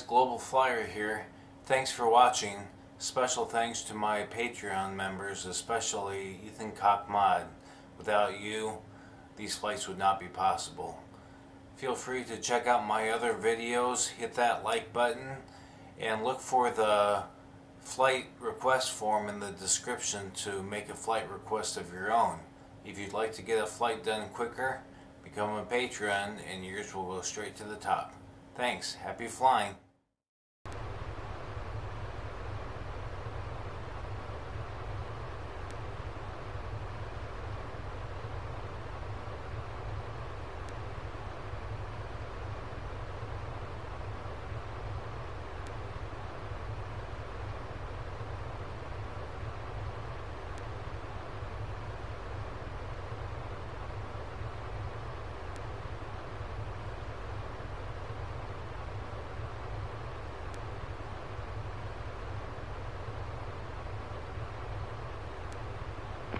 guys, Global Flyer here. Thanks for watching. Special thanks to my Patreon members, especially Ethan Khakmahd. Without you, these flights would not be possible. Feel free to check out my other videos, hit that like button, and look for the flight request form in the description to make a flight request of your own. If you'd like to get a flight done quicker, become a patron and yours will go straight to the top. Thanks. Happy flying.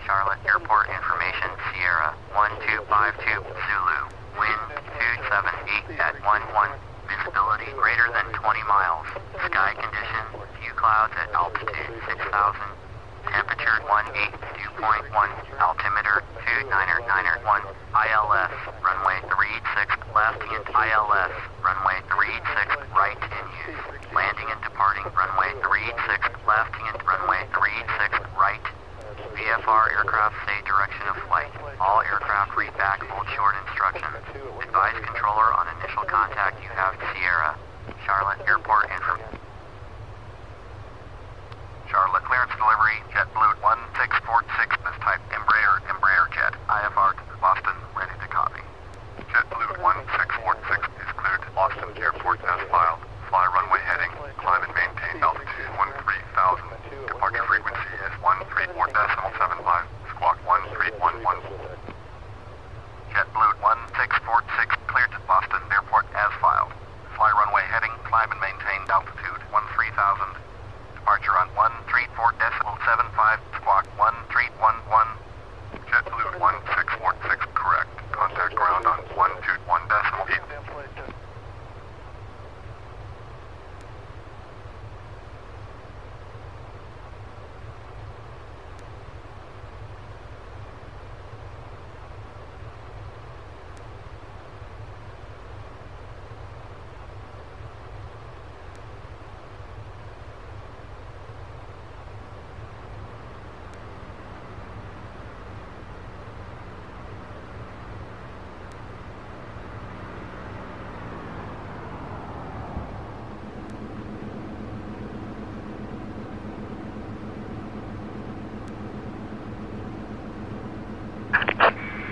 Charlotte Airport information, Sierra 1252 Zulu, wind 278 at 11, visibility greater than 20 miles, sky condition, few clouds at altitude 6,000, temperature 182.1, altimeter 2991, ILS, runway 36 left and ILS, runway 36 right in use, landing and departing runway 36 left and runway 36 right. VFR aircraft say direction of flight. All aircraft read back, hold short instructions. Advise controller on initial contact. You have Sierra. Charlotte Airport information. Charlotte clearance delivery, JetBlue 1646, this type Embraer, Embraer jet, IFR to Boston, ready to copy. JetBlue 1646 is cleared to Boston Airport as filed. Fly runway heading, climb and maintain altitude 13,000. Departure frequency is 134.75. Squawk 1311. JetBlue 1646 cleared to Boston Airport as filed. Fly runway heading, climb and maintain altitude 13,000. Departure on 134.75. Squawk 1311. JetBlue 1646 correct. Contact ground on 121.8.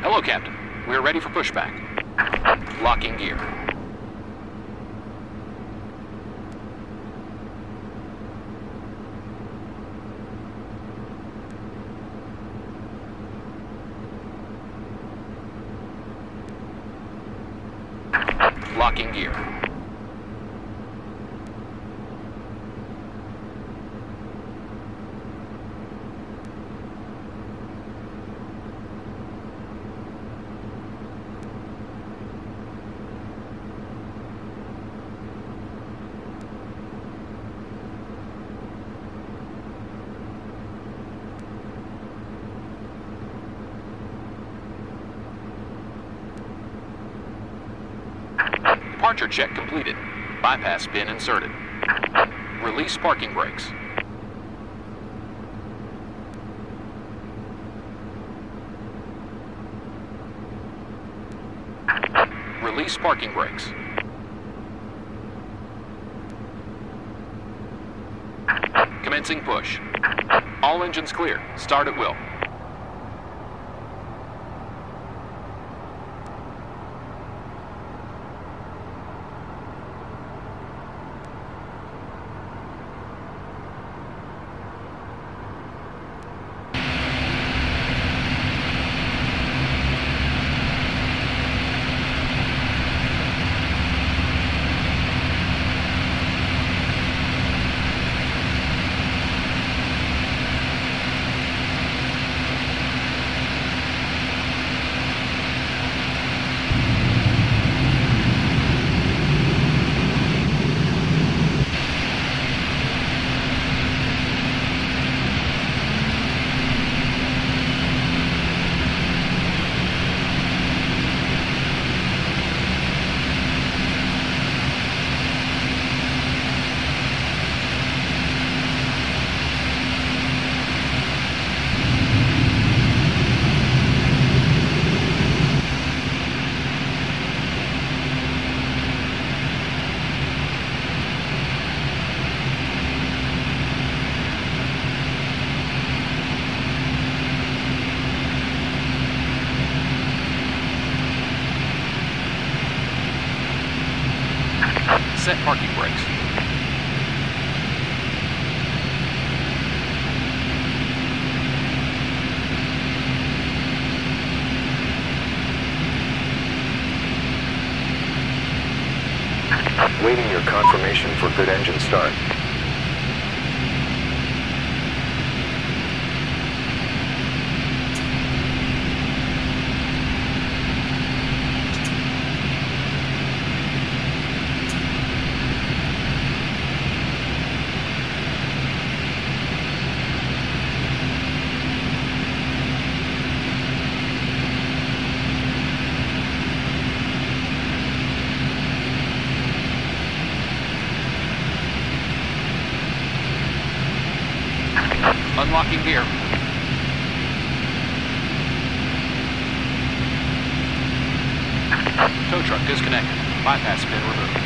Hello, Captain. We are ready for pushback. Locking gear. Locking gear. Departure check completed. Bypass bin inserted. Release parking brakes. Release parking brakes. Commencing push. All engines clear. Start at will. set parking brakes. Waiting your confirmation for good engine start. Unlocking gear. Tow truck disconnected. Bypass pin removed.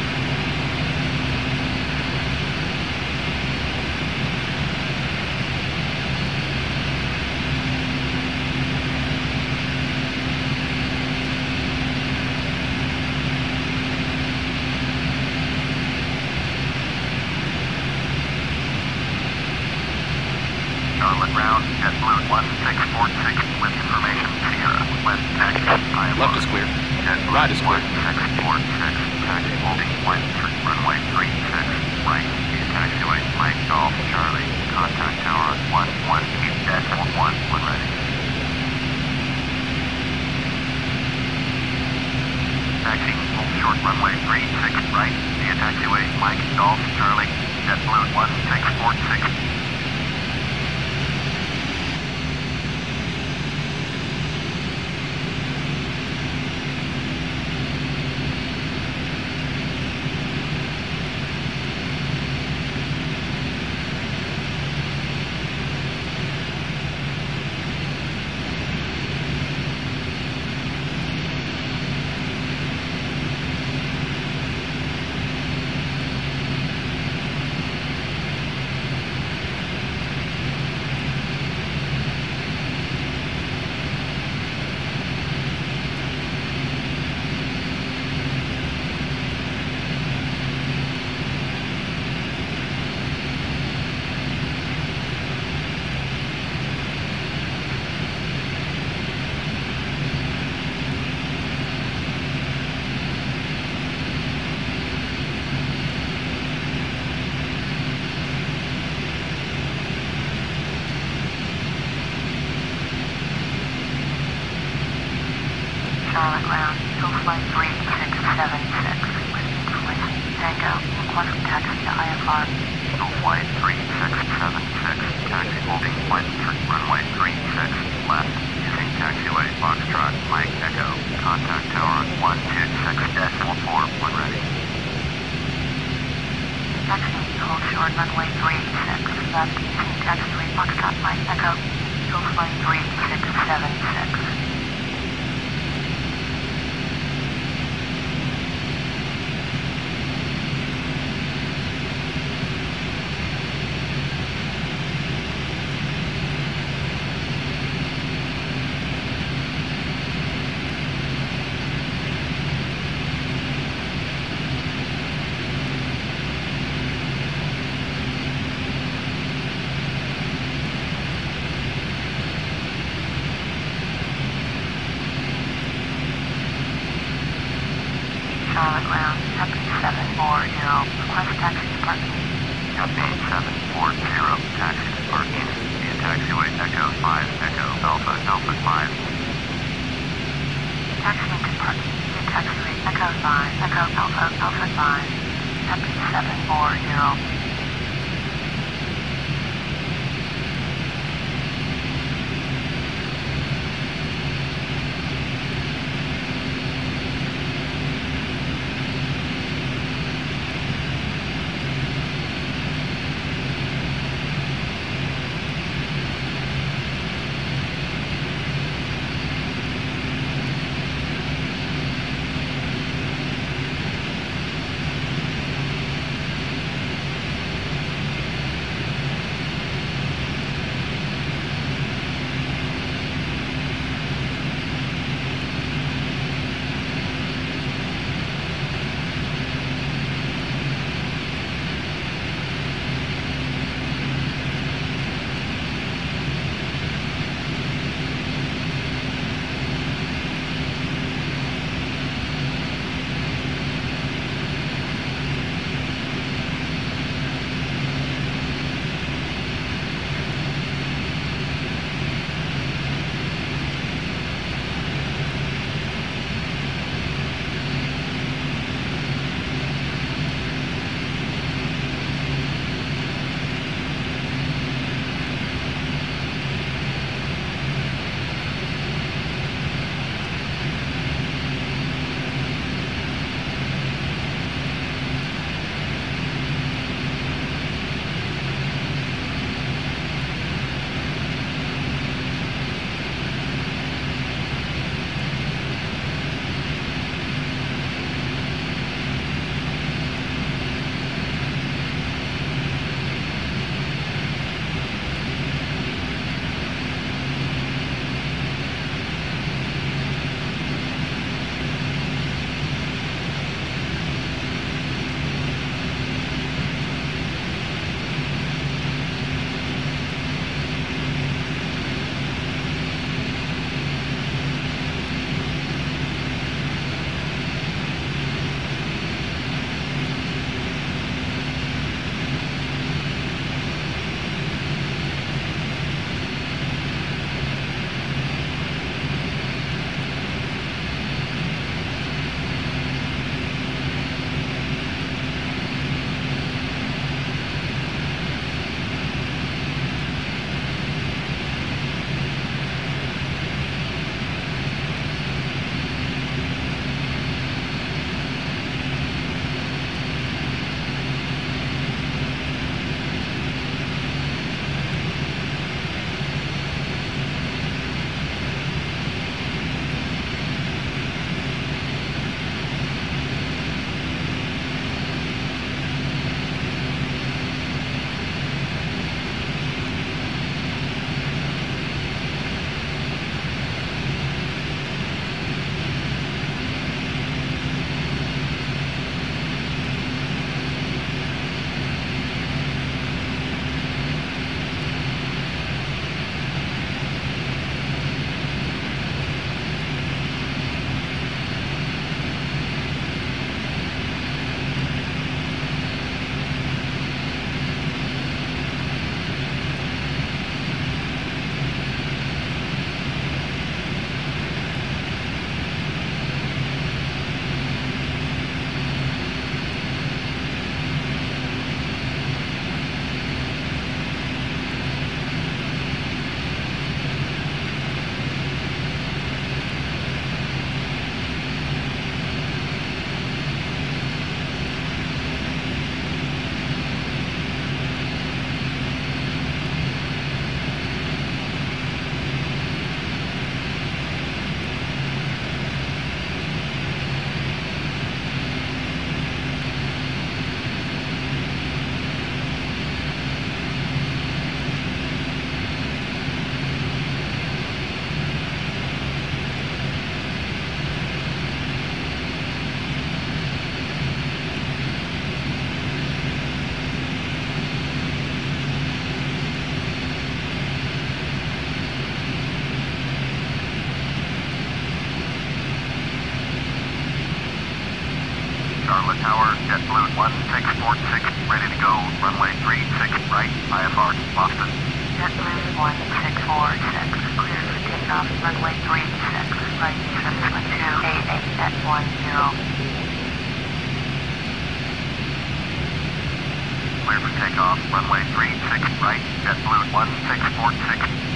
1646, ready to go, runway 36 right, IFR, Boston. JetBlue 1646, clear for takeoff, runway 36 right, 722, AA at 10. Clear for takeoff, runway 36 right, JetBlue 1646.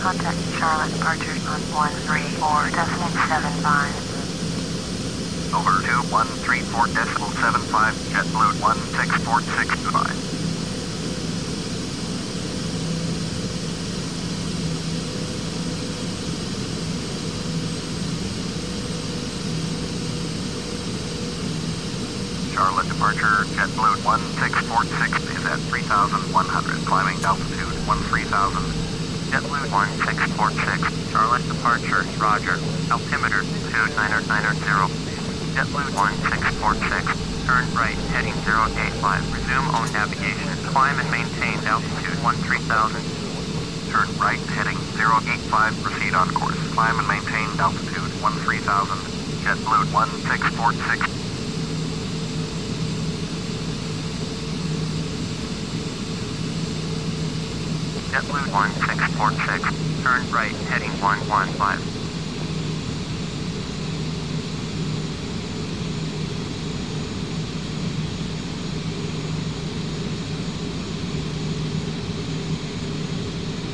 Contact Charlotte, departure on 134.75. Over to 134.75, JetBlue 1646, goodbye. Charlotte departure, JetBlue 1646 is at 3,100, climbing altitude 13,000. JetBlue 1646, Charlotte departure, roger, altimeter 2990. JetBlue 1646, turn right, heading 085, resume own navigation, climb and maintain altitude 13,000. Turn right, heading 085, proceed on course, climb and maintain altitude 13,000, JetBlue 1646. JetBlue 1646, turn right, heading 115.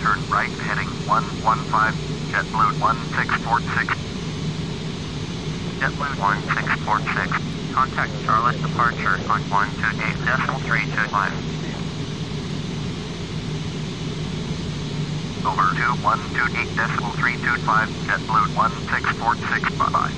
Turn right, heading 115, JetBlue 1646. JetBlue 1646, contact Charlotte departure on 128.325. Over to 128.325, JetBlue 1646, bye-bye.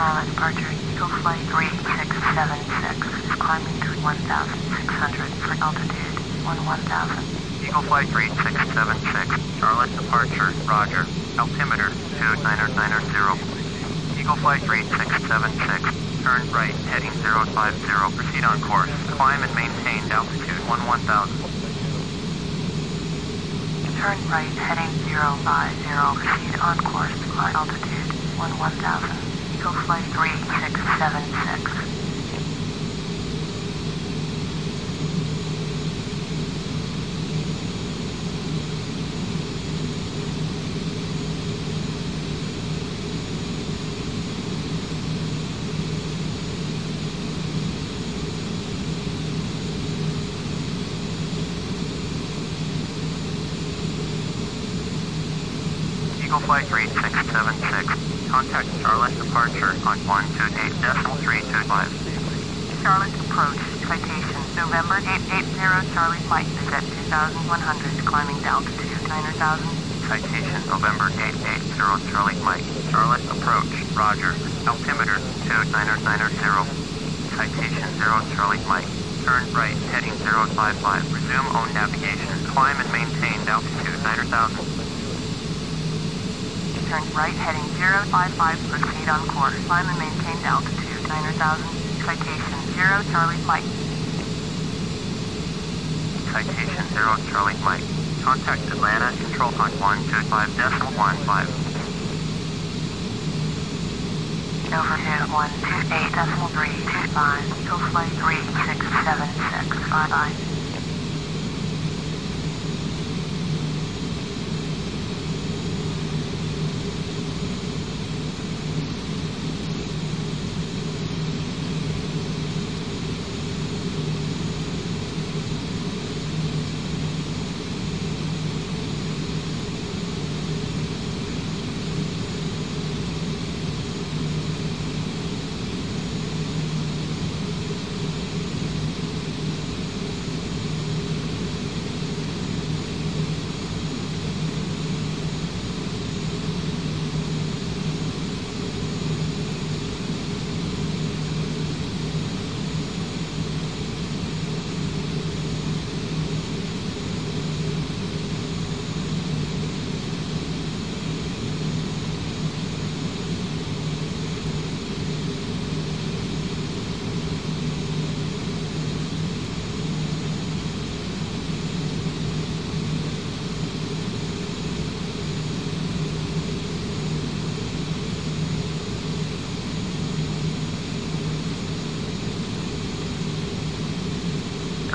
Charlotte departure, Eagle Flight 3676 is climbing to 1,600 for altitude 11,000. Eagle Flight 3676, Charlotte departure, roger, altimeter 2990. Eagle Flight 3676, turn right, heading 050, proceed on course, climb and maintain altitude 11,000. Turn right, heading 050, proceed on course, climb altitude 11,000. Eagle Flight 3676. Eagle Flight 3676. Contact Charlotte departure on 128.325. Charlotte approach, Citation, November 880, Charlie flight is at 2,100, climbing altitude 9,000, Citation, November 880, Charlie Mike. Charlotte, approach, roger. Altimeter, 2990. Citation, 0, Charlie Mike. Turn right, heading 055. Resume own navigation. Climb and maintain altitude 9,000. Turn right, heading 055. Proceed on course. Climb and maintain altitude 9,000. Citation, 0, Charlie Mike. Citation, 0, Charlie Mike. Contact Atlanta, control point 125.15. Overhead 128.325, till flight 367659.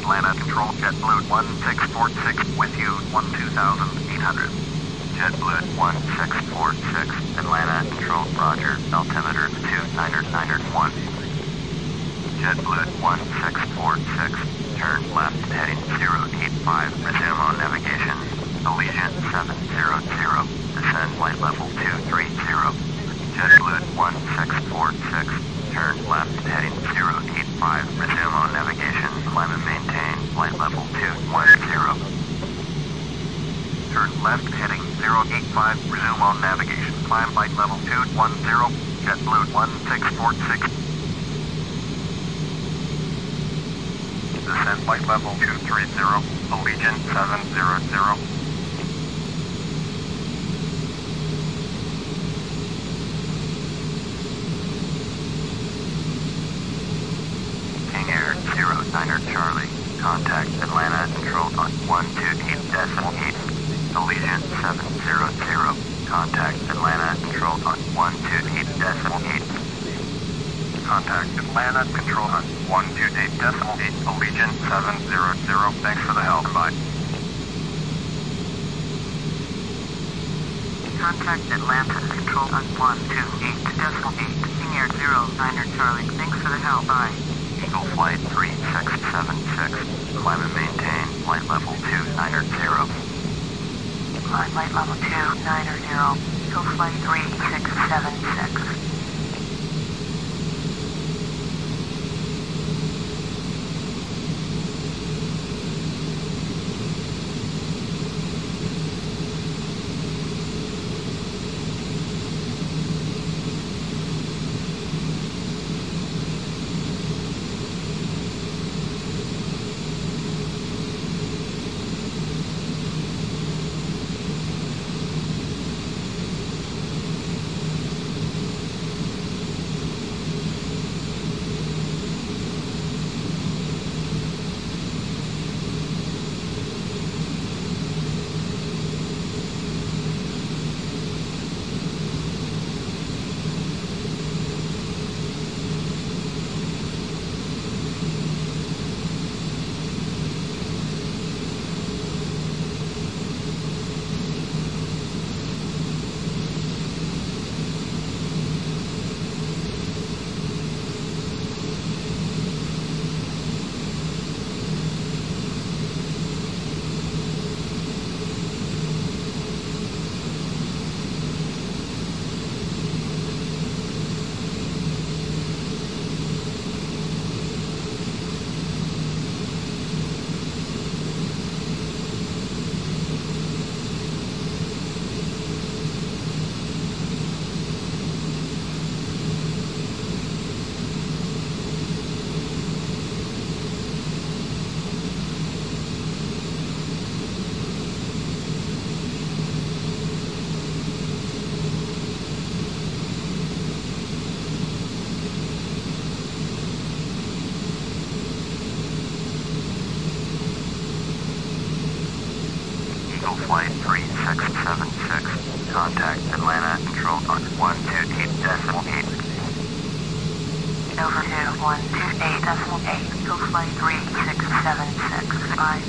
Atlanta Control, JetBlue 1646 with you, 12,800. JetBlue 1646, Atlanta Control, roger, altimeter 2991. JetBlue 1646, turn left, heading 085, resume on navigation, Allegiant 700, descend light level 230. JetBlue 1646, turn left, heading 085, resume on navigation, climb and maintain, flight level 210. Turn left, heading 085, resume on navigation, climb flight level 210, JetBlue 1646. Descend flight level 230, Allegiant 700. Air 09er Charlie, contact Atlanta Control on 128.8, Allegiant 700, contact Atlanta Control on 128.8, contact Atlanta Control on 128.8, Allegiant 700, thanks for the help, bye. Contact Atlanta Control on 128.8, Air 09er Charlie, thanks for the help, bye. Eagle Flight 3676, climb and maintain, flight level 290. Climb light level 290, go flight 3676. Global Flight 3676. Contact Atlanta Control on 128.8. Over to 128.8. Global Flight 3676. Bye.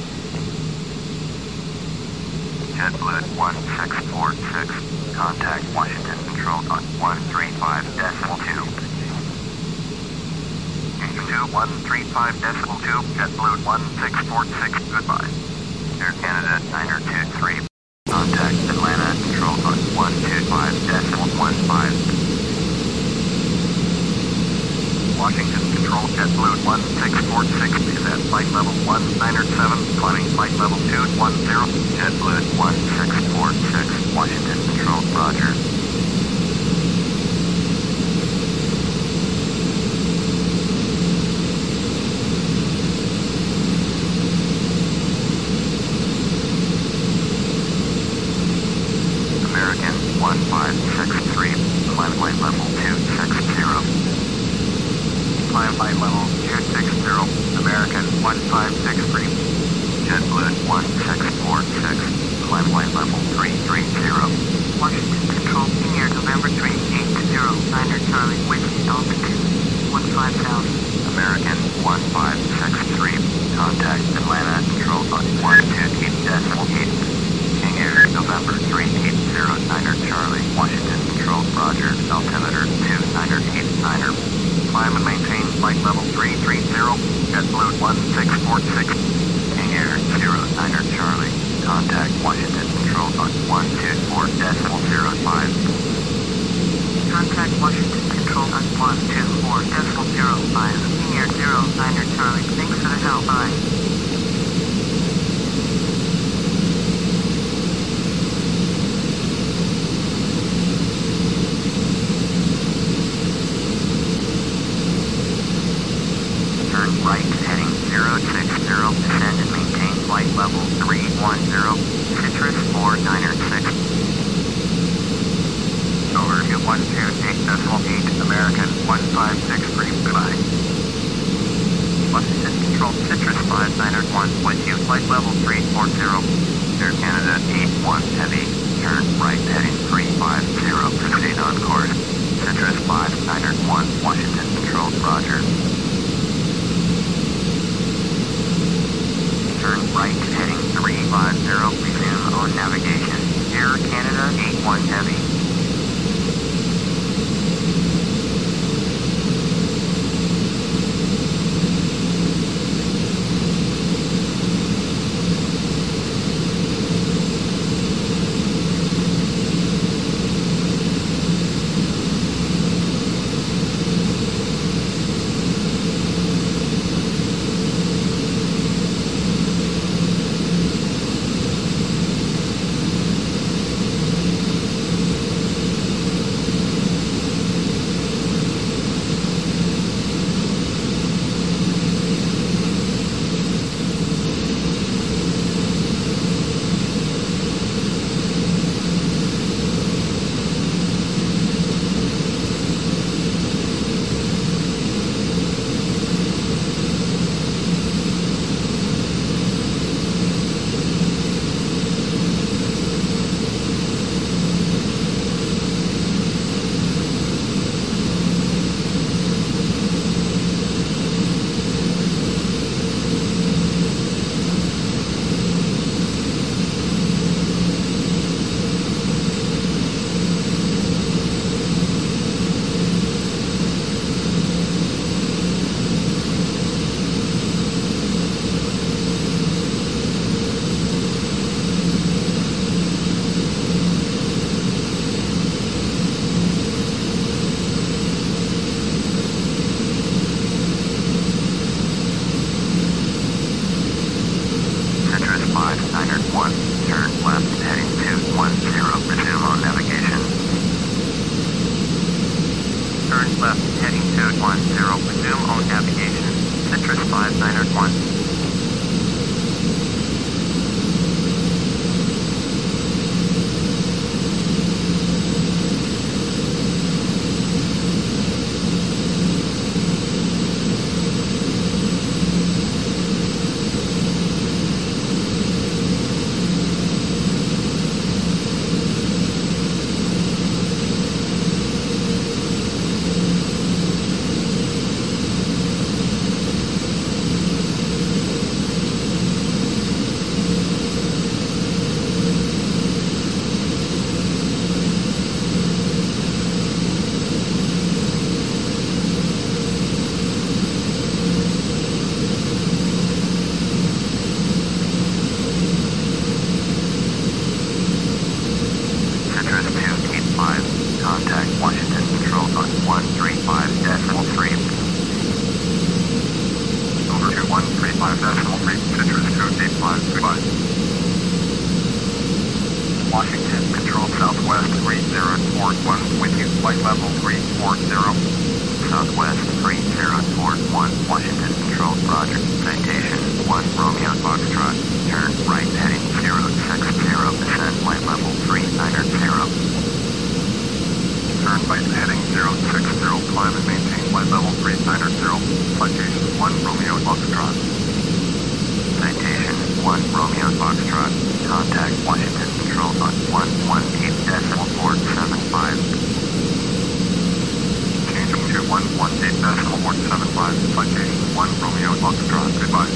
JetBlue 1646. Contact Washington Control on 135.2. 2135.2, JetBlue 1646, goodbye. Air Canada 923, contact Atlanta, control on 125.15. Washington control, JetBlue 1646 is at flight level 197, climbing flight level 210, JetBlue 1646, Washington control, roger. Washington, control Southwest 3041 with you, flight level 340. Southwest 3041, Washington, control, roger. Citation 1 Romeo Foxtrot, turn right heading 060, descend flight level 390. Turn right heading 060, climb and maintain flight level 390. Citation 1 Romeo Foxtrot. Citation 1 Romeo Foxtrot, contact Washington Control on 118.475. Changing to 118.475, citation 1 Romeo Foxtrot, goodbye.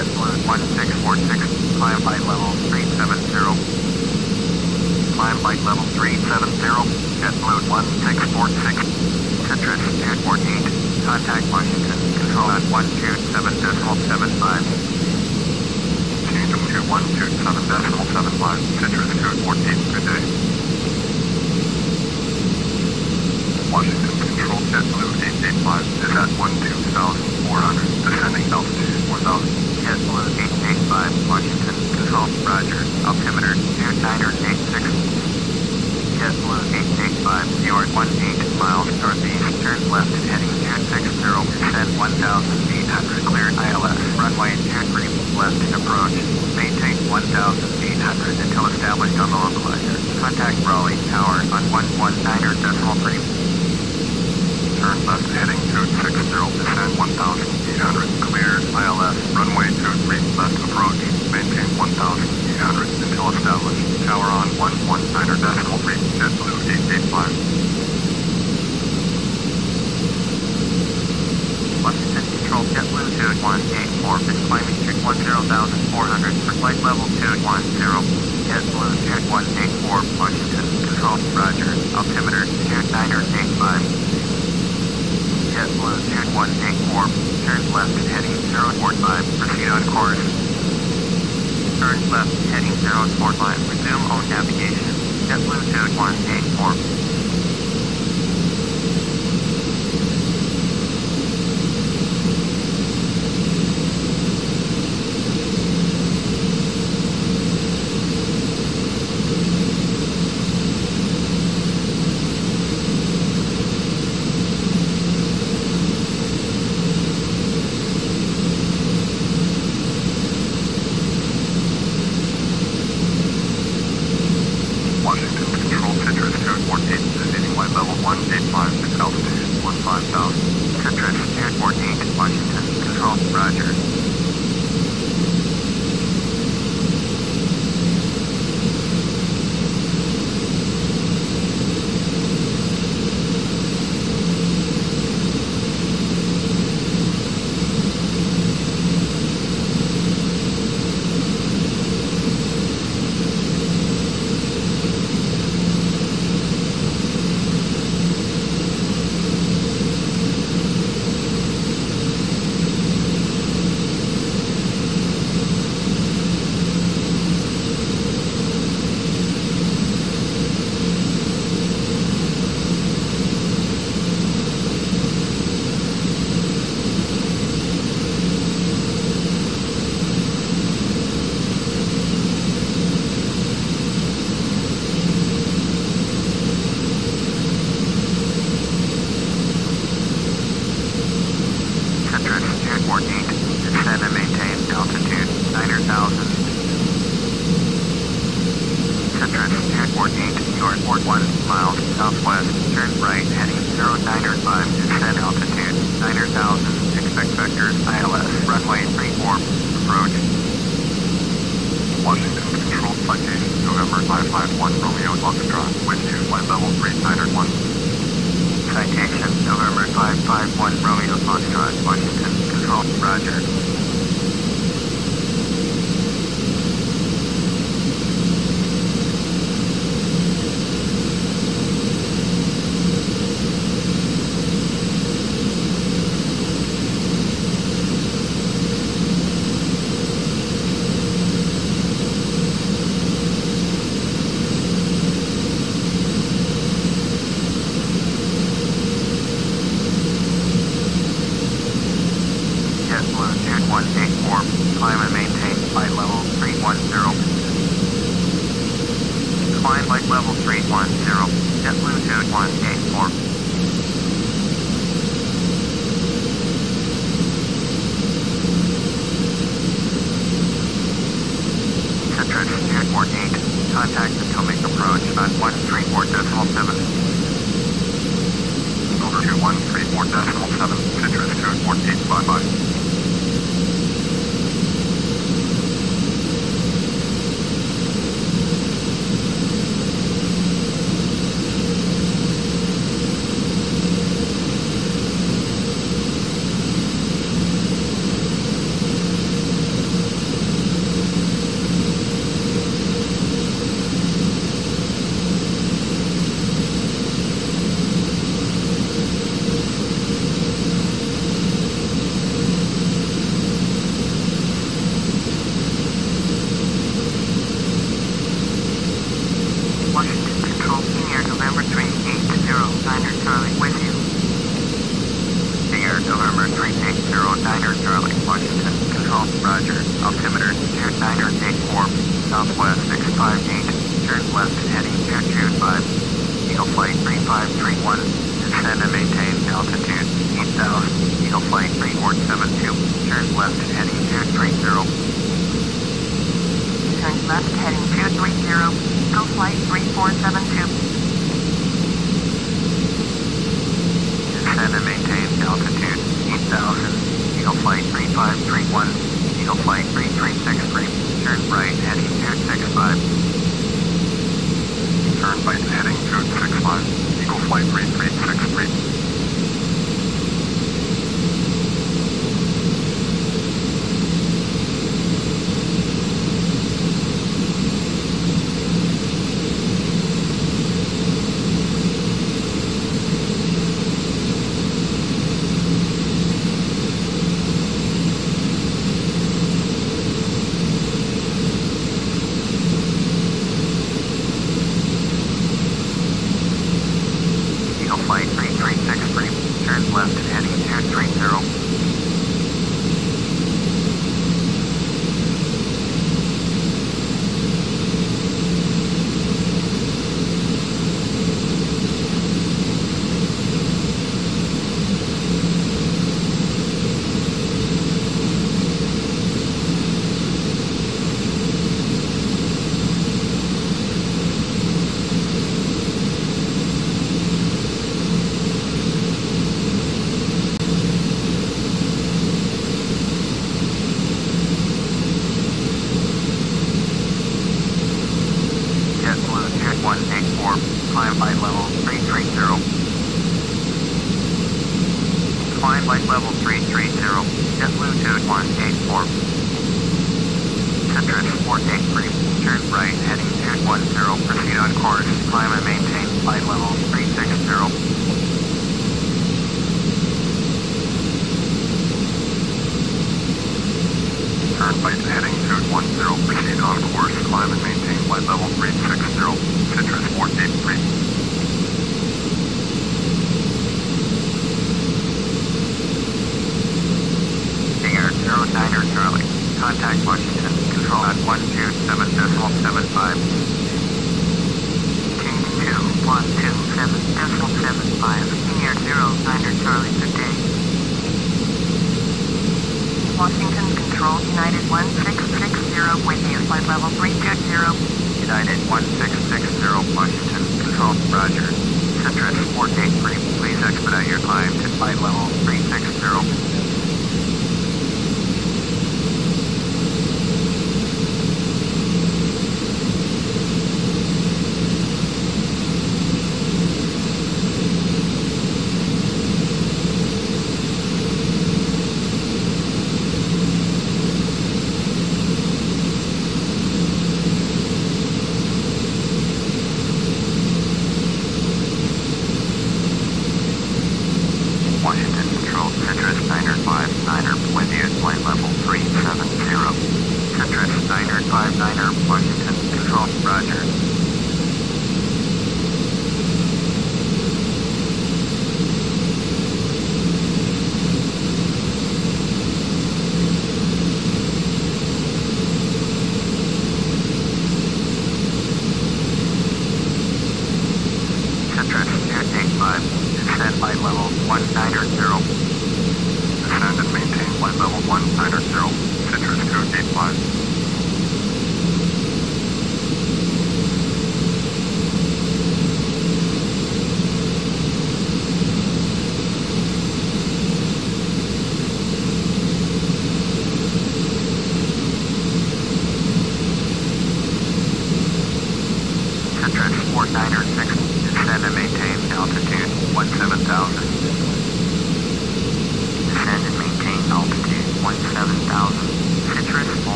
JetBlue 1646, climb by level 370. Climb by level 370, JetBlue 1646, Citrus 248, contact Washington, control at 127.75. 127.75, Citrus 248, good day. Washington, control JetBlue 885 is at 12,400, descending altitude 4,000. JetBlue 885, Washington, control, roger, altimeter 2986. JetBlue 885, you are 18 miles northeast, turn left, heading 260, descend 1,800, clear ILS, runway 23, left, approach, maintain 1,800 until established on the localizer, contact Raleigh Tower on 119.3. Turn left heading 260, descend 1,800, clear ILS, runway 23, left approach, maintain 1,800 until established, tower on 119.3, JetBlue 885. Washington control JetBlue 2184, is climbing to 10,400 for flight level 210, JetBlue 2184, Washington control, roger, altimeter 2985. JetBlue 2184, turn left heading 045, proceed on course. Turn left heading 045, resume on navigation. JetBlue 2184. Diner Charlie with you. Air November 380 Diner Charlie, Washington. Control, roger. Altimeter, Air Diner 84, Southwest 658, turn left heading 225. Eagle Flight 3531, descend and maintain altitude 8000. Eagle Flight 3472, turn left heading 230. Turn left heading 230, Eagle Flight 3472. Descend and maintain altitude 8000. Eagle Flight 3531. Eagle Flight 3363. Turn right heading 265. Turn right heading 265. Eagle Flight 3363.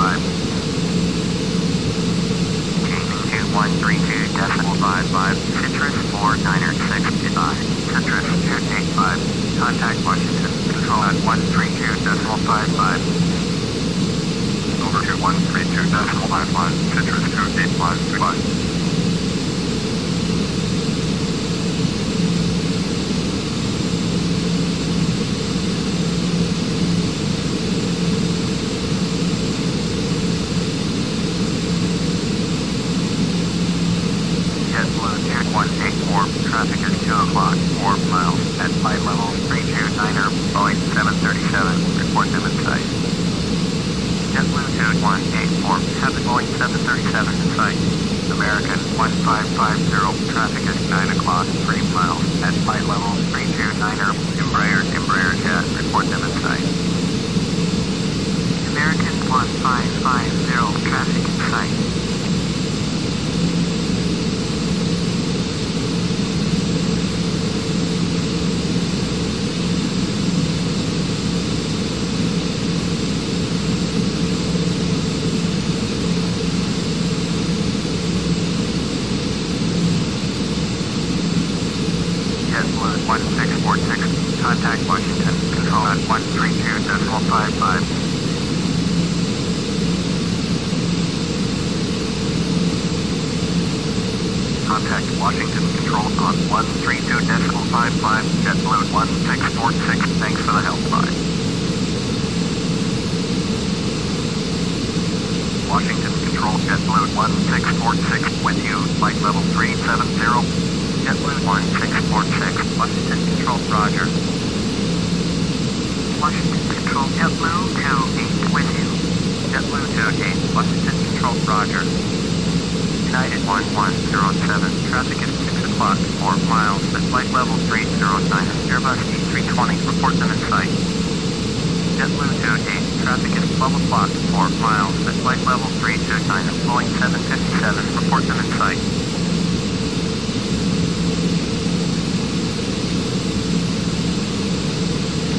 5. J2132 decimal 55, Citrus 4906, goodbye. Citrus 285, contact Washington, control at 132.55. Over to 132.55, Citrus 285, goodbye. Traffic is 2 o'clock, 4 miles, at flight level 329er, Boeing 737, report them in sight. JetBlue 2184, have the Boeing 737 in sight. American 1550, traffic is 9 o'clock, 3 miles, at flight level 329er, Embraer jet, report them in sight. American 1550, traffic in sight. Contact Washington, control at 132.55. Contact Washington, control on 132.55, JetBlue 1646, thanks for the help, bye. Washington, control JetBlue 1646, with you, flight level 370, JetBlue 1646, Washington, control, roger. Washington control, JetBlue 28 with you. JetBlue 28, Washington control, roger. United 1107, traffic is 6 o'clock, 4 miles, at flight level 309, Airbus A320, report them in sight. JetBlue 28, traffic is 12 o'clock, 4 miles, at flight level 309, Boeing 757, report them in sight.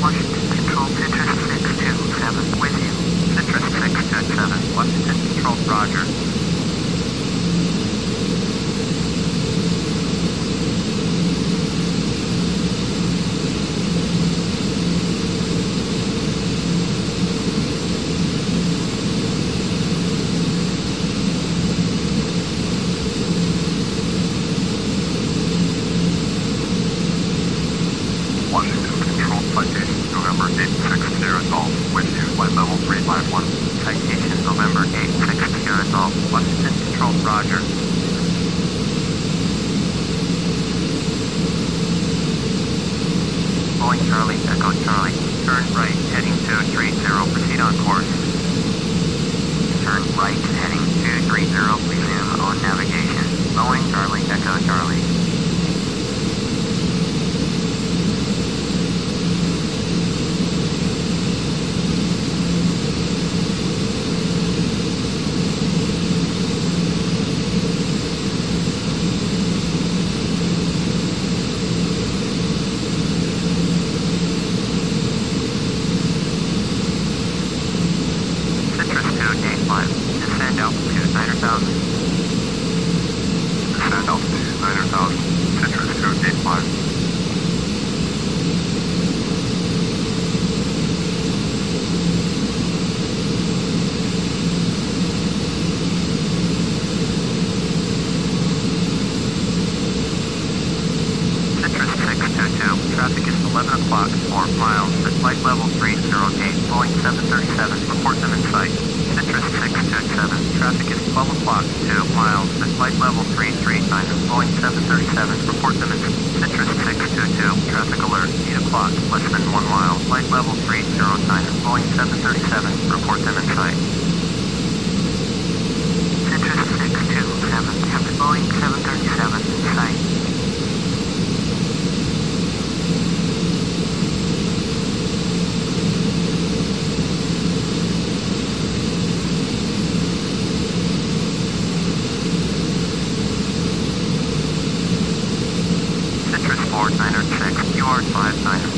Washington control, Citrus 627 with you. Citrus 627, Washington control, roger.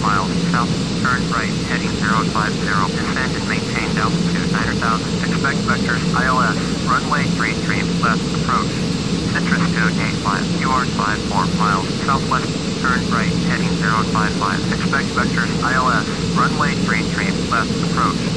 Miles south, turn right, heading 050, descend and maintain altitude 9. 900,000. Expect vectors ILS, runway 33 left approach. Citrus code 85, QR 54 miles, southwest, turn right, heading 055. Expect vectors ILS, runway 33 left approach.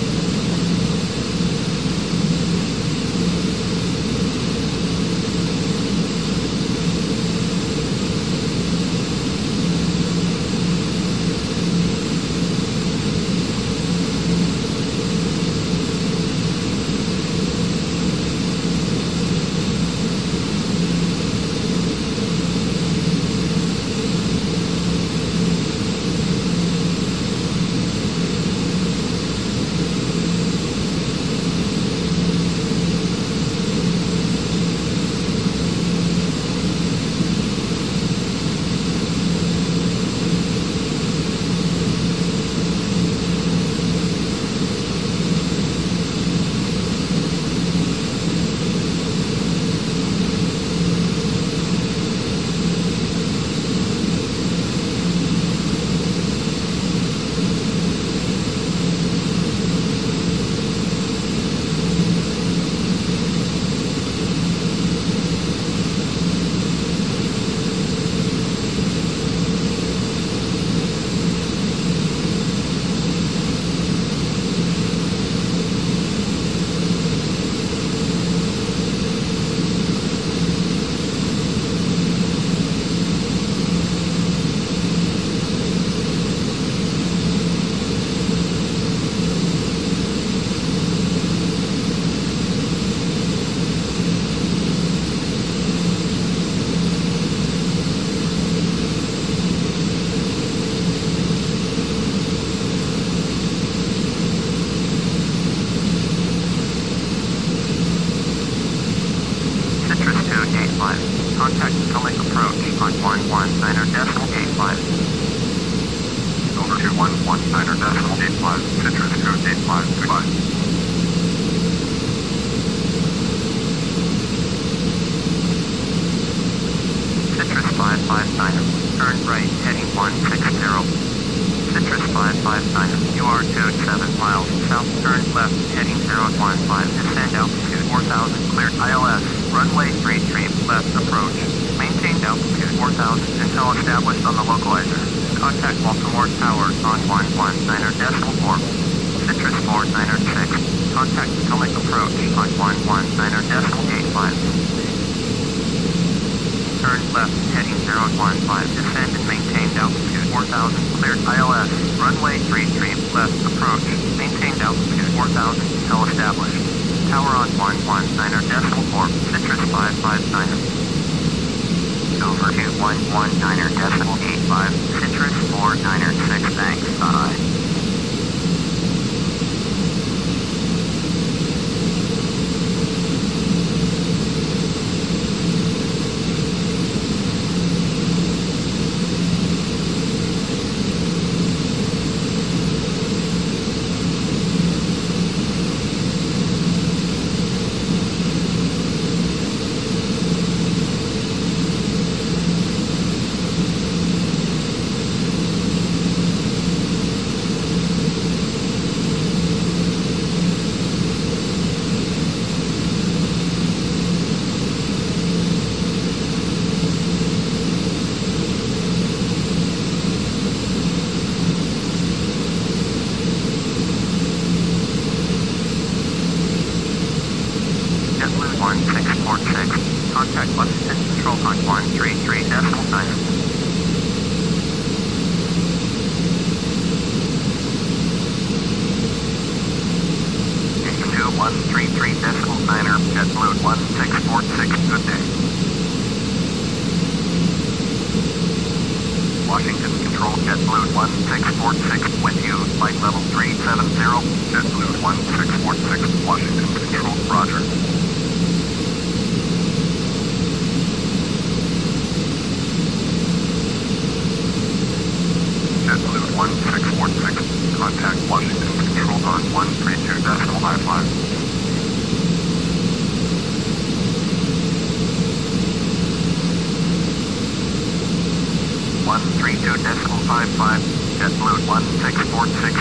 JetBlue 1646.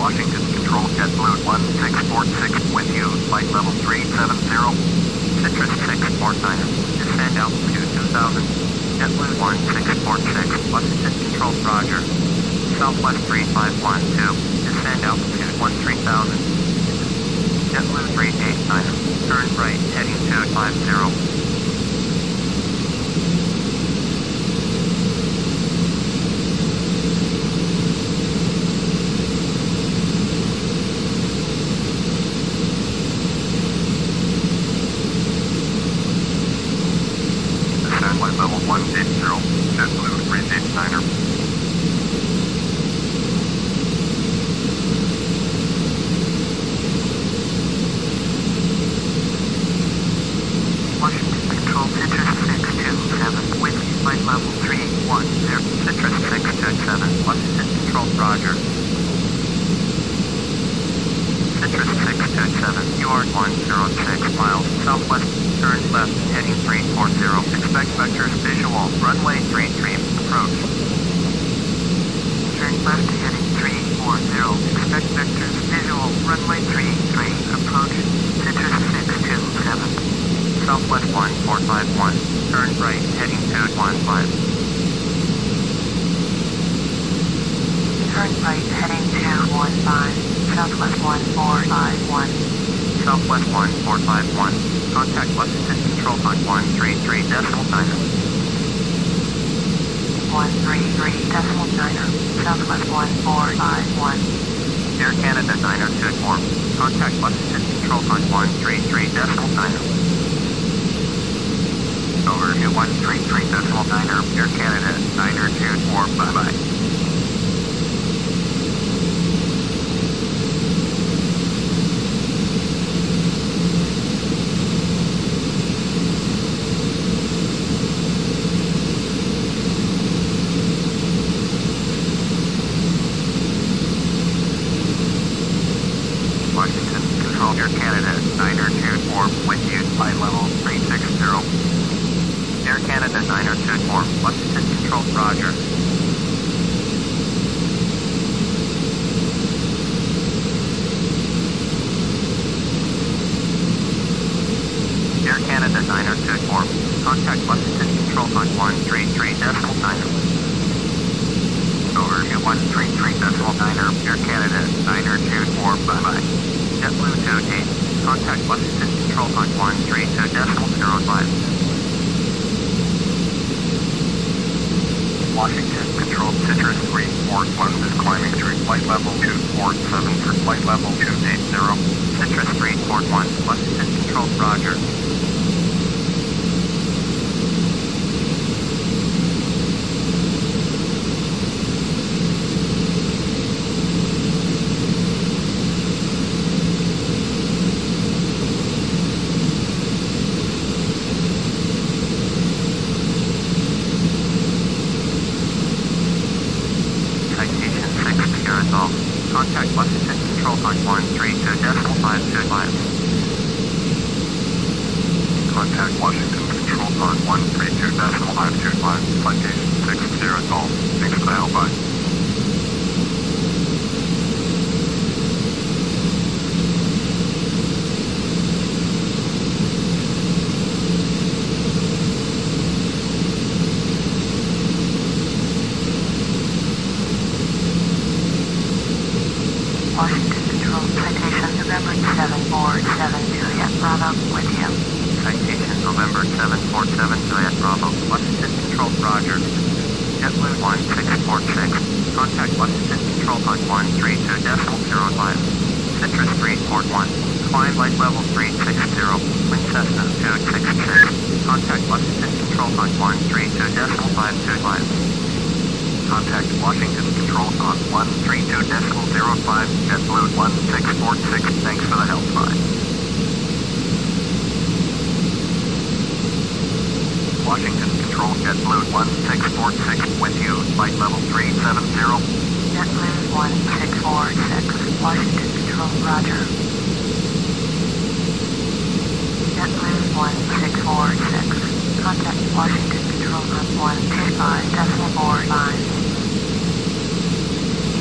Washington, control JetBlue 1646 with you, flight level 370, Citrus 649, descend altitude 2000, JetBlue 1646, Washington, control Roger, Southwest 3512, descend altitude 13000, JetBlue 389, turn right, heading 250.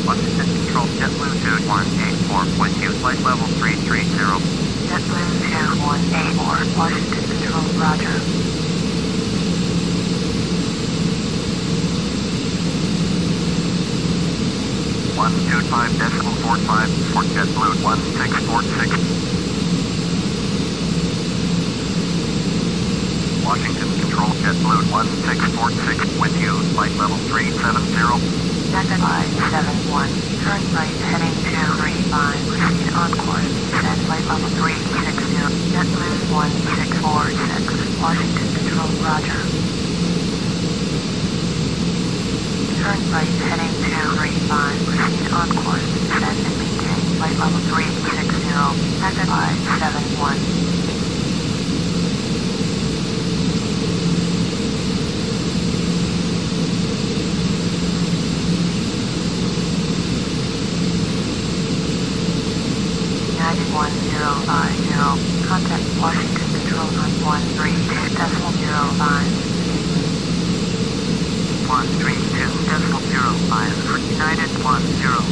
Washington Control, JetBlue 2184.2, flight level 330. JetBlue 2184, Washington Control, roger. .45 for JetBlue 1646. Washington Control, JetBlue 1646 with you, flight level 370. 7571, turn right heading 235, proceed on course, set flight level 360, JetBlue 1646, Washington Control, roger. Turn right heading 235, proceed on course, set and maintain flight level 360, exit 571. United 1050, contact Washington Control on 132.05. 132.05 for United 1050.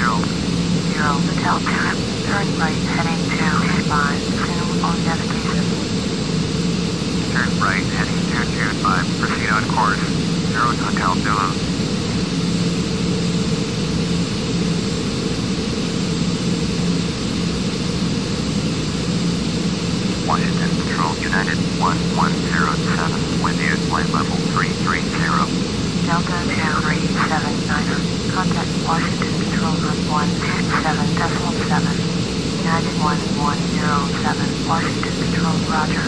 Hotel 2, turn right heading 225, zoom on navigation. Turn right heading 225, proceed on course, Hotel Zulu. Washington Control, United 1107, with you, flight level 330. Delta 2379er, contact Washington Control on 127.7. United 1107, Washington Control, roger.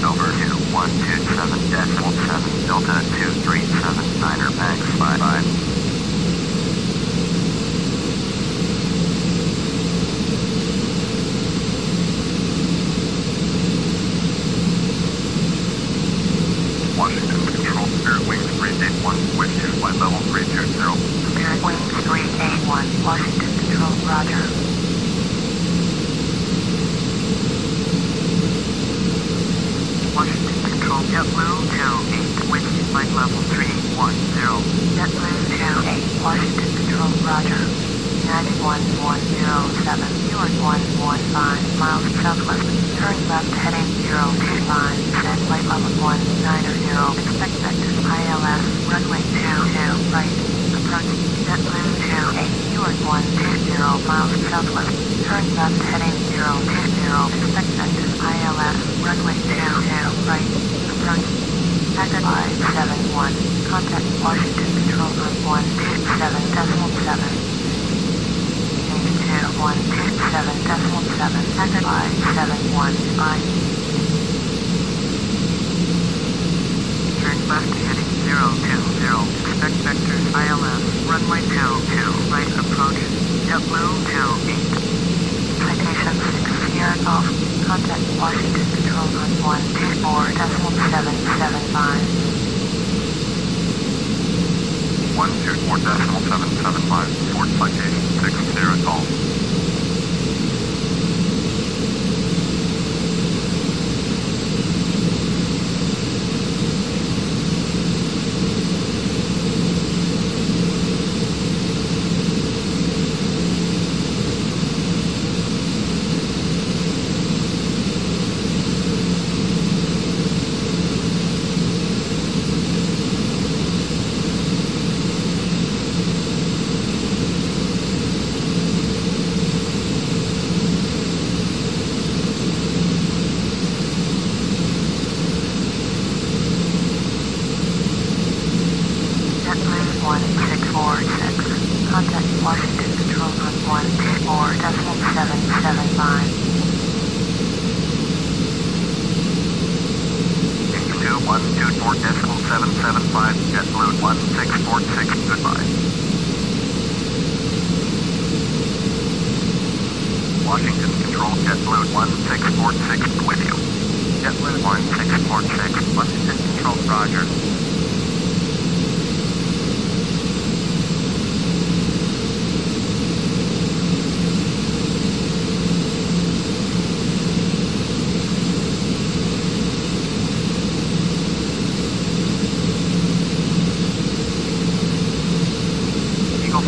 Over to 127.7, Delta 2379er, max 55. Washington Control, Spirit Wings 381, with you, flight level 320. Spirit Wings 381, Washington Control, roger. Washington Control, JetBlue 28, with you, flight level 310. JetBlue 28, Washington Control, roger. United 1107, Newark 115, miles southwest, turn left heading 025. Flight level 190, expect vectors ILS, runway 22 right, approach JetBlue 28, Newark 120, miles southwest, turn left heading 020, expect vectors ILS, runway 22 right, approach, exit 571, contact Washington Control on 127.7, change to 127.7, exit 571, left heading 020, expect vectors ILS, runway 22, right approach, JetBlue 28. Citation 6 Sierra Golf, contact Washington Control on 124.775. 124.775, port citation 6 Sierra Golf.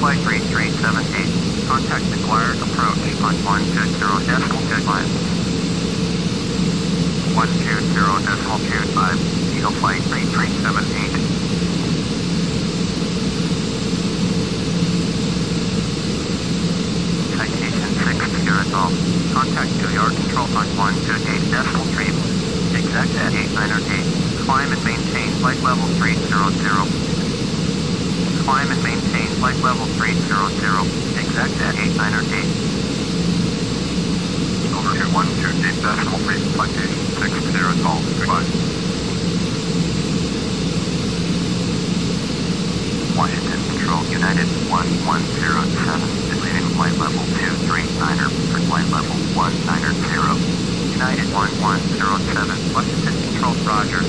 Flight 3378. Contact acquired approach on 120.25. 120.25. Eagle Flight 3378. Citation 6 all. Contact New York control point 128.3. Exact at 898. Climb and maintain flight level 300. Climb and maintain flight level 300, exact at 898. Over to 128.3, flight station 60, all, goodbye. Washington control United 1107, deleting flight level 239 for flight level 190. United 1107, Washington control, roger.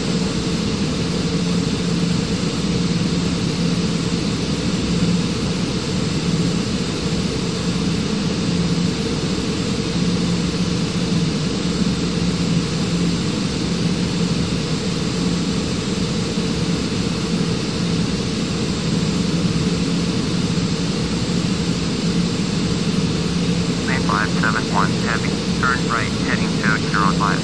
Southwest 2623,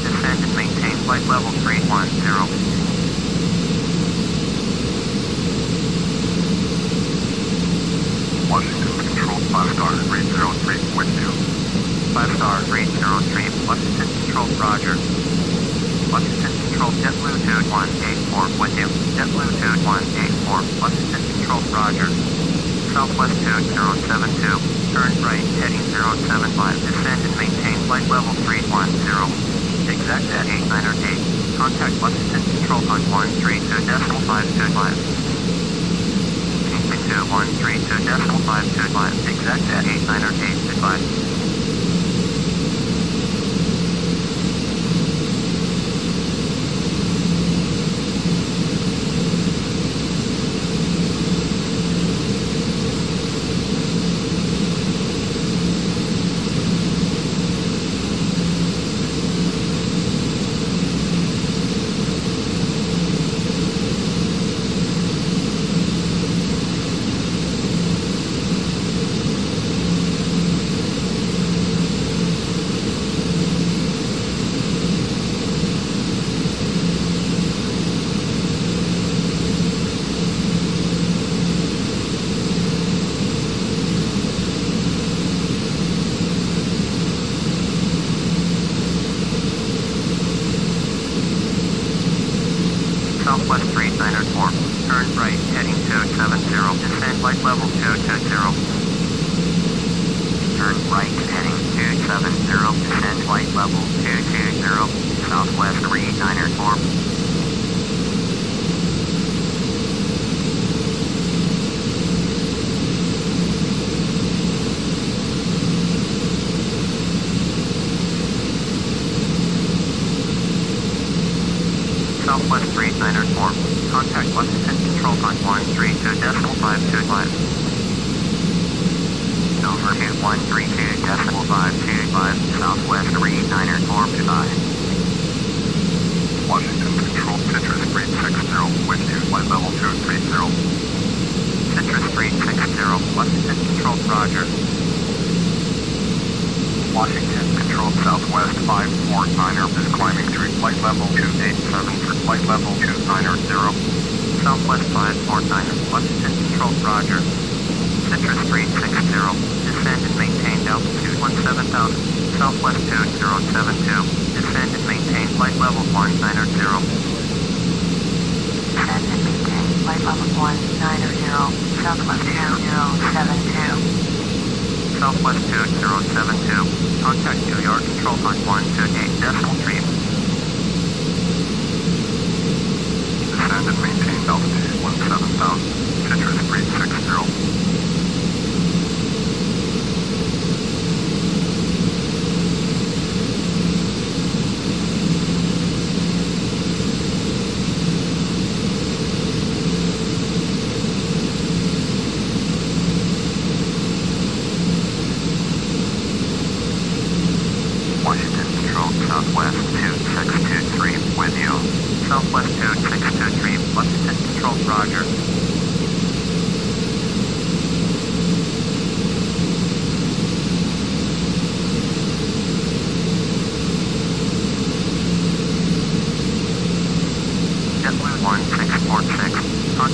Washington control, roger.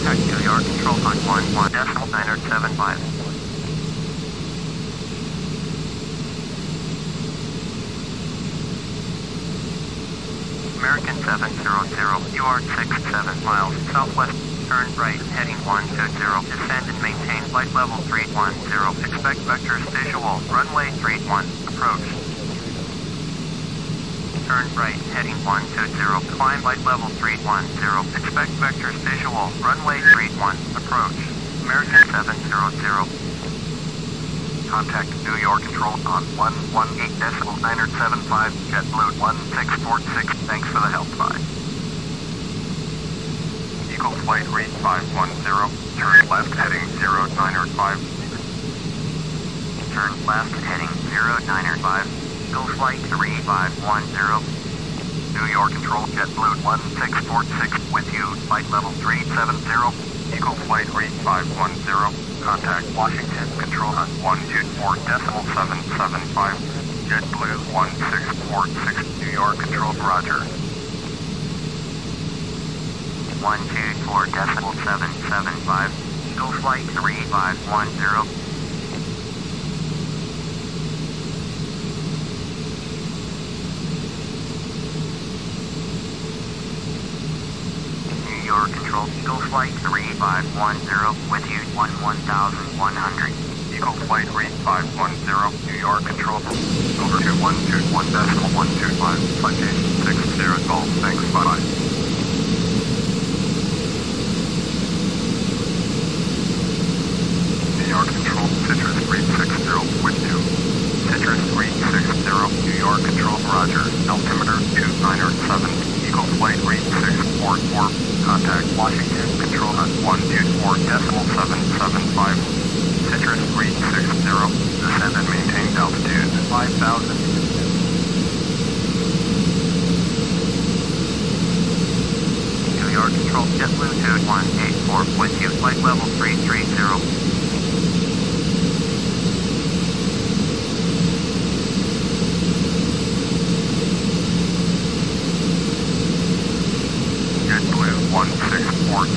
contact New York, control line 11.975. American 700, you are 67 miles southwest, turn right, heading 120, descend and maintain flight level 310, expect vectors visual, runway 31, approach. Turn right, heading 120, climb flight level 310, expect vectors visual, runway 31, approach, American 700. Contact New York Control on 118.975, JetBlue 1646, thanks for the help, bye. Eagle flight rate 510, turn left heading 095, turn left heading 095. Eagle Flight 3510. New York Control JetBlue 1646 with you. Flight level 370. Eagle Flight 3510. Contact Washington Control on 124.775. JetBlue 1646. New York Control, roger. 124.775. Eagle Flight 3510. Eagle Flight 3510 with you 11,100. Eagle Flight 3510, New York Control. Over to 121.125, Citation 6-0, thanks, bye-bye. New York Control, Citrus 360 with you. Citrus 360, New York Control, roger. Altimeter 297, Eagle Flight 3644. Contact Washington Control at 124.775. Citrus 360. Descend and maintain altitude 5,000. New York Control JetBlue 2184 with you. Flight level 330. JetBlue 1646,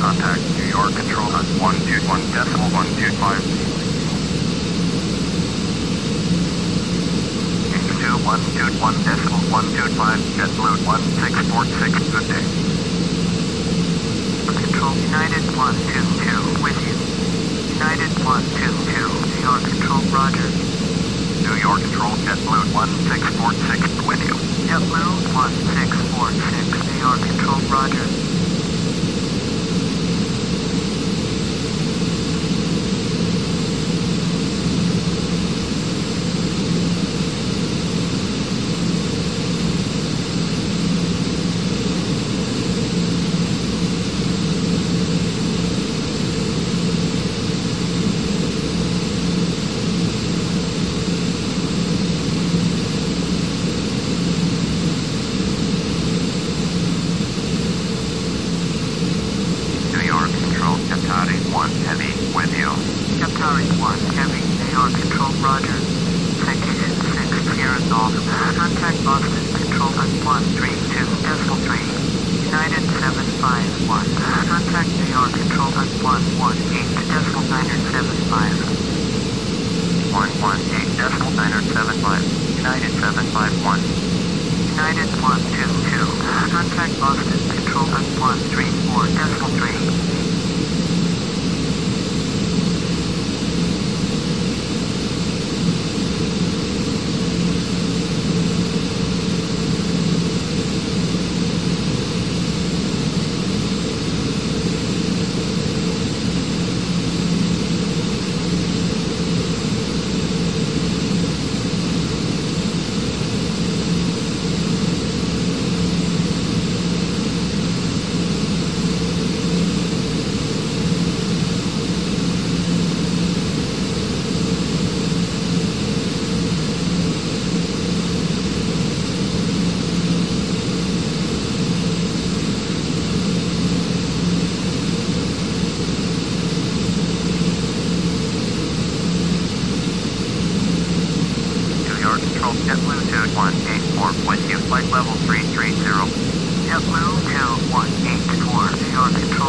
contact New York Control at 121.125. 121.125, JetBlue 1646, good day. Control United 122 with you. United 122, New York Control, roger. New York Control JetBlue 1646 with you. JetBlue 1646. New York Control, roger.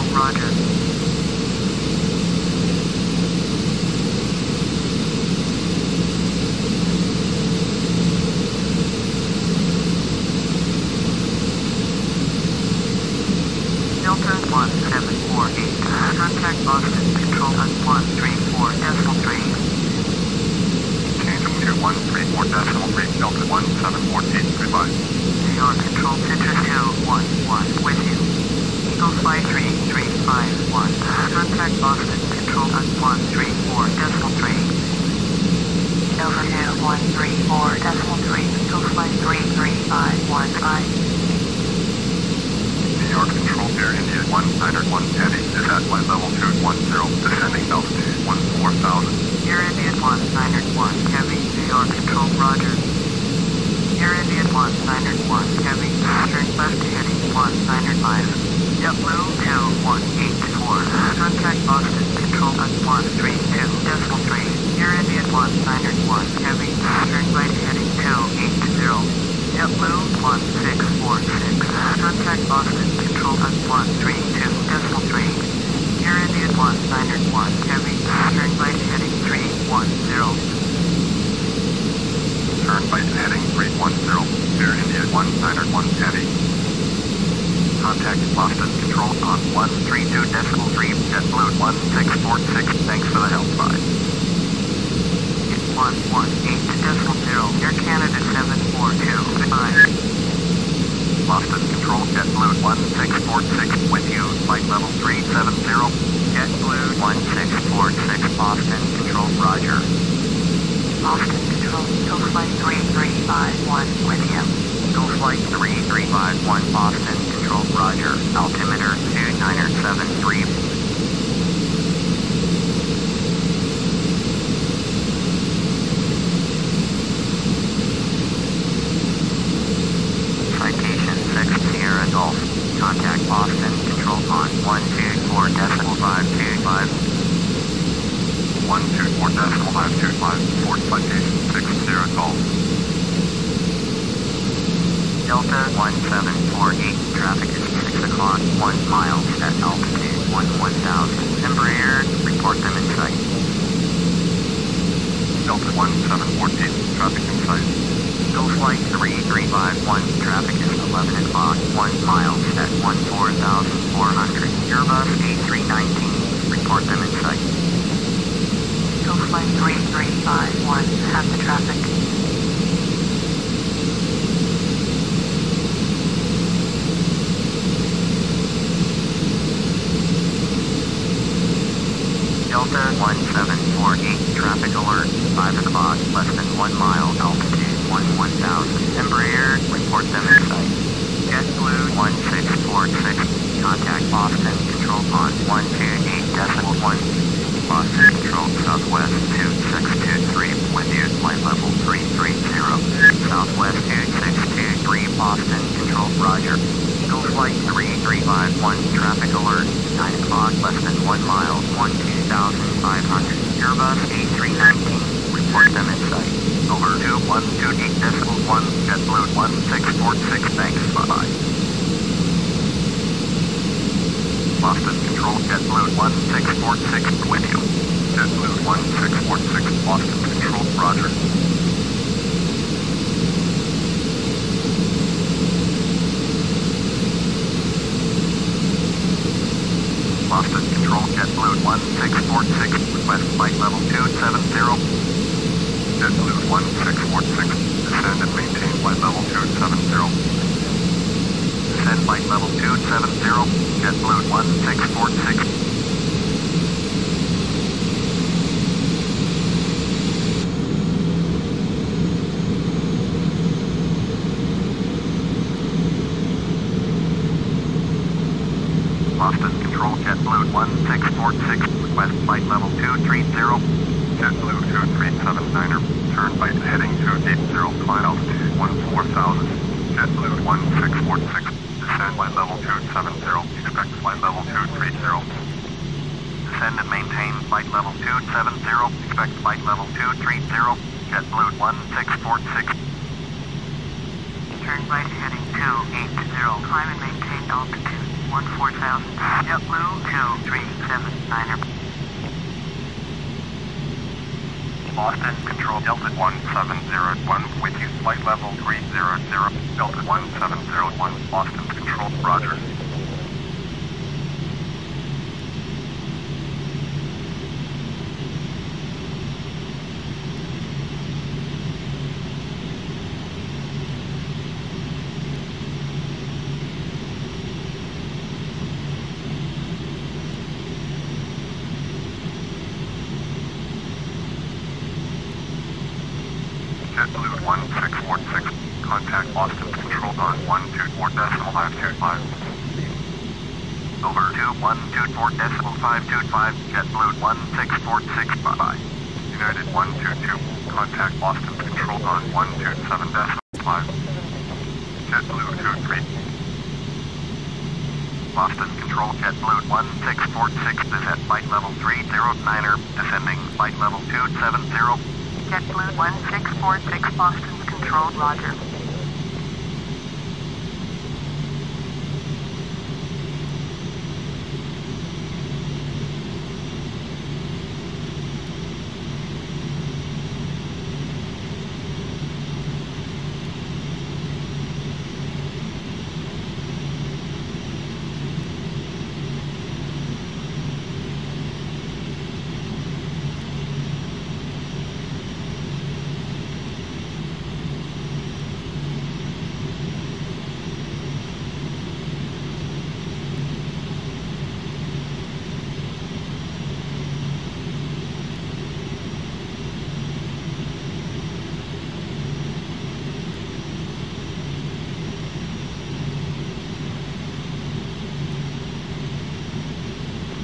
Roger. Contact Boston, control on 134.3. Change from to 134.3, Delta 1748, goodbye. New York, control picture 011, with you. Eagle Flight 3351, contact Boston, control on 134.3. Delta 134.3, Eagle Flight 3351. New York Control, Air India 1901 heavy is at my level 210, descending altitude 14,000. Air India 1901 heavy, New York Control, Roger. Air India 1901 heavy, turn left heading 195. JetBlue 2184, contact Boston, control at 132.3. Air India 1901 heavy, turn right heading 280. JetBlue 1646, contact Boston. Control at 132.3. Air India 1901 heavy. Turn right heading 310. Turn right heading 310. Air India 1901 heavy. Contact Boston. Control on 132.3. JetBlue 1646. Thanks for the help. Bye. 118.0. Air Canada 742. Goodbye. Boston Control, JetBlue 1646 with you, flight level 370, JetBlue 1646, Boston Control, Roger. Boston Control, Eagle Flight 3351 with you. Eagle Flight 3351, Boston Control, Roger, altimeter 2973. Contact Boston, control on 124.525. 124.525, port citation 60 Golf. Delta 1748, traffic is 6 o'clock, 1 mile at altitude 11,000. Embraer, report them in sight. Delta 1748, traffic in sight. Eagle Flight 3351, traffic is 11 o'clock, 1 mile at 14,400. Airbus A319, report them in sight. Eagle Flight 3351, have the traffic. Delta 1748, traffic alert, 5 o'clock, less than 1 mile, altitude 11,000. Embraer, report them in sight. JetBlue 1646, contact Boston, control on 128.1. Boston Control, Southwest 2623, with you, flight level 330. Southwest 2623, Boston Control, Roger. Eagle Flight 3351, traffic alert, 9 o'clock, less than 1 mile, 12,500. Airbus A319, report them in sight. Over to 128.1, JetBlue 1646, thanks, bye-bye. Boston Control, JetBlue 1646, with you. JetBlue 1646, Boston Control, Roger. Boston Control, JetBlue 1646, request flight level 270. JetBlue 1646, descend and maintain flight level 270. Descend flight level 270, JetBlue 1646. Boston Control, JetBlue 1646, request flight level 230, JetBlue 2379er, turn right heading 280, flight altitude 14,000, JetBlue 1646, descend flight level 270, expect flight level 230, descend and maintain flight level 270, expect flight level 230, JetBlue 1646, turn right heading 280, climb and maintain altitude 14,000. JetBlue 2379er. Boston Control, Delta 1701 with you, flight level 300, Delta 1701, Boston Control, Roger. JetBlue at 1616. Contact Boston Control on 124.525. Over to 124.525. JetBlue 1646. Bye bye. United 122. Contact Boston Control on 127.5. JetBlue 23. Boston Control JetBlue 1646 is at flight level 309er, descending flight level 270. JetBlue 1646 Boston Control, roger.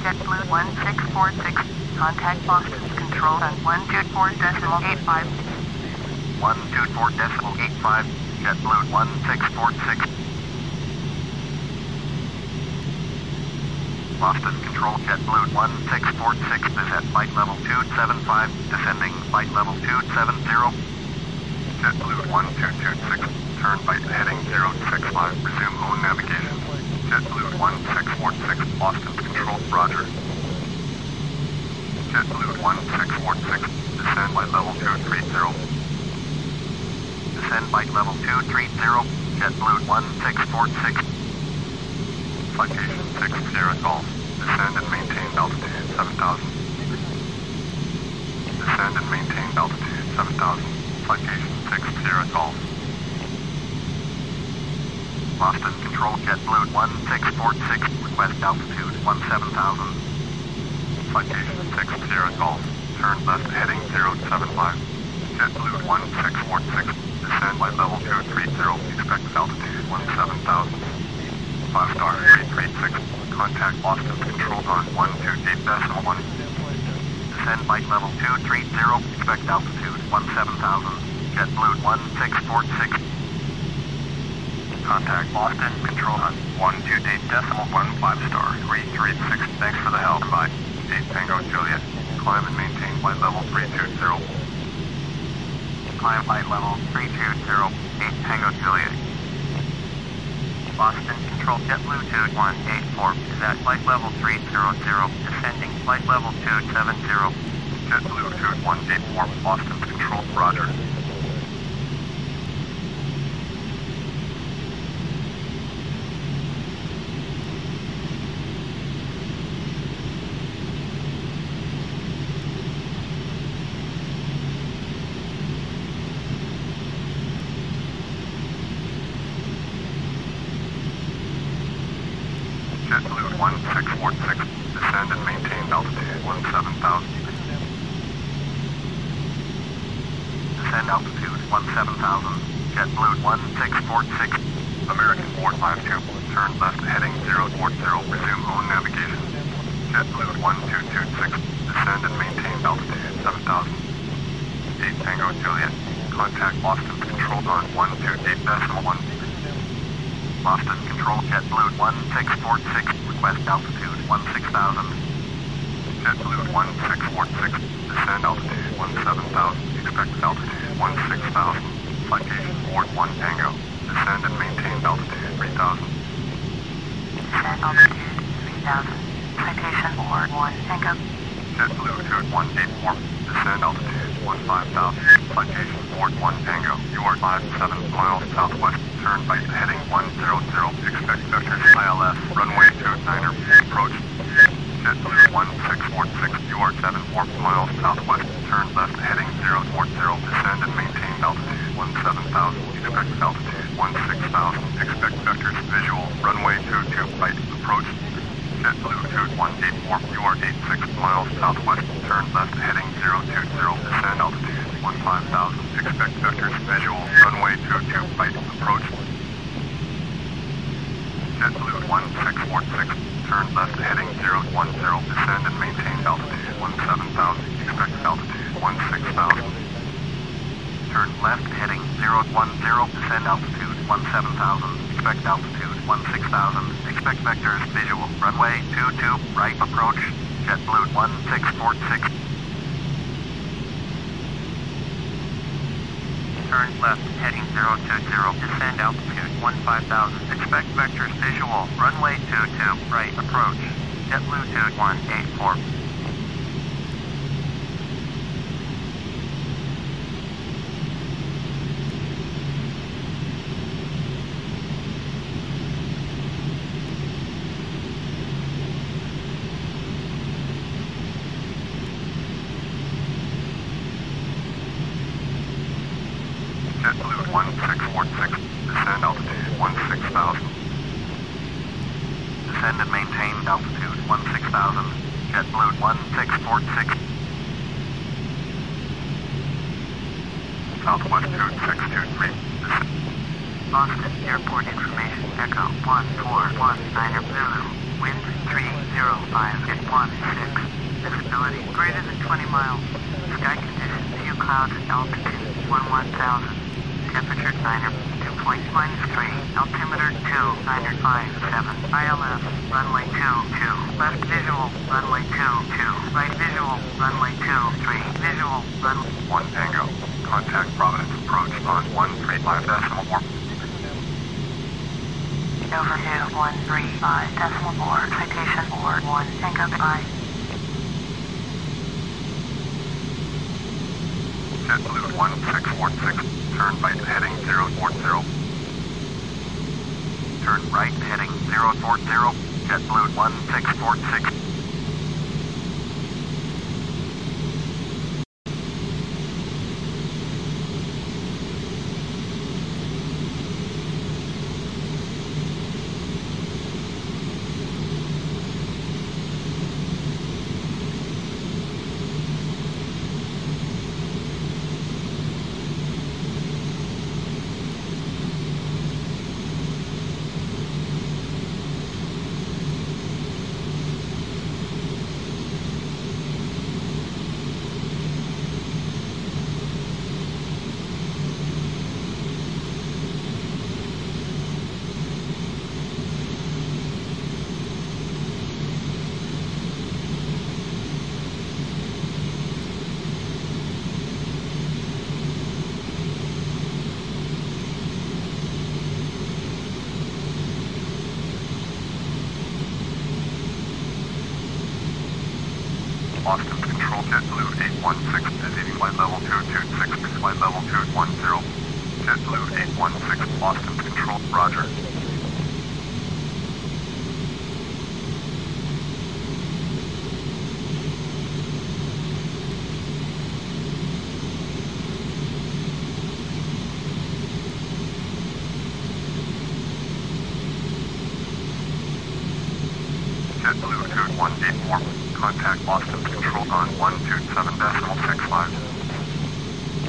JetBlue 1646, contact Boston's Control on 124.85. 124.85, JetBlue 1646. Boston Control JetBlue 1646 is at flight level 275, descending flight level 270. JetBlue 1226, turn by heading 065, resume own navigation. JetBlue 1646, Boston Control, roger. JetBlue 1646, descend by level 230. Descend by level 230, JetBlue 1646. Citation 60 Golf, descend and maintain altitude 7000. Descend and maintain altitude 7000, Citation 60 Golf. Boston Control JetBlue 1646, request altitude 17,000. Citation 60 Golf, turn left heading 075. JetBlue 1646, descend by level 230, expect altitude 17,000. 5-star 336, contact Boston Control on 128.1. Descend by level 230, expect altitude 17,000. JetBlue 1646. Contact Boston Control on 128.15 star 336. Thanks for the help. Bye. 8 Tango Juliet. Climb and maintain by level 320. Climb by level 320. 8 Tango Juliet. Boston Control JetBlue 2184 is at flight level 300, descending flight level 270. JetBlue 2184, Boston Control, roger. JetBlue 1646, descend and maintain altitude 17,000. Descend altitude 17,000. JetBlue 1646, American 452, turn left heading 040, resume own navigation. JetBlue 1226, descend and maintain altitude 7,000. 8 Tango Juliet, contact Boston Control on 128.1. Boston Control JetBlue 1646, request altitude 16,000. JetBlue 1646, descend altitude 17,000, expect altitude 16,000. Citation 41 Tango, descend and maintain altitude 3,000. Descend altitude 3,000, citation 41 Tango. JetBlue 2184, descend altitude 15,000, citation 41 Tango. You are 57 miles southwest. Turn by heading 100, expect vector ILS, runway 29er, approach. JetBlue 1646, you are 74 miles southwest, turn left heading 040, descend and maintain altitude 17,000, expect altitude 16,000, expect vectors visual, runway 22 right, approach. JetBlue 2184, you are 86 miles southwest, turn left heading 020, descend altitude 15000, expect vector visual, runway 22, right approach. JetBlue 1616, turn left heading 010, descend and maintain altitude 17,000, expect altitude 16,000. Turn left heading 010, descend altitude 17,000, expect altitude 16,000, expect vectors visual, runway 22, right approach, JetBlue 1646. Turn left, heading 020, descend altitude 15,000, expect vectors visual, runway 22, right approach, JetBlue 2184. JetBlue 1616, descend altitude 16,000. Descend and maintain altitude 16,000. JetBlue 1646. Southwest 2623. Boston Airport information. Echo 1419 Zulu. Wind 305 at 16. Visibility greater than 20 miles. Sky conditions: few clouds at altitude 11,000. Temperature minor 2 points -3, altimeter 2957, ILS, runway 22, left visual, runway 22, right visual, runway 23, visual, runway 1 Tango, contact Providence approach on 135.4. Overview 135.4, citation board 1 Tango, bye. JetBlue 1646, turn right heading 040. Turn right heading 040, JetBlue 1646. Boston Control, JetBlue 816 is leaving flight level 226 to flight level 210. JetBlue 816, Boston Control, roger. JetBlue 2184, contact Boston Control on 127.65.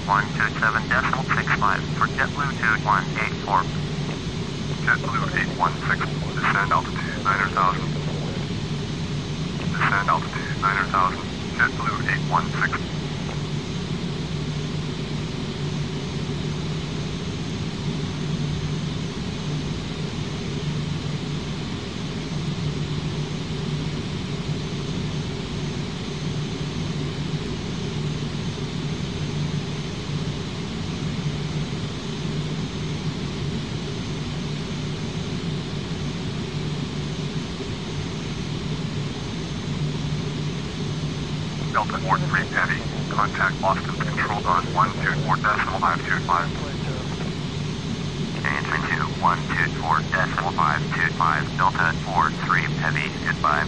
127.65 for JetBlue 2184. JetBlue 816, descend altitude 9,000. Descend altitude 9,000. JetBlue 816. Delta Ward 3 Heavy, contact Boston Control on 124.525. Change into 124.525, Delta 43 Heavy, goodbye.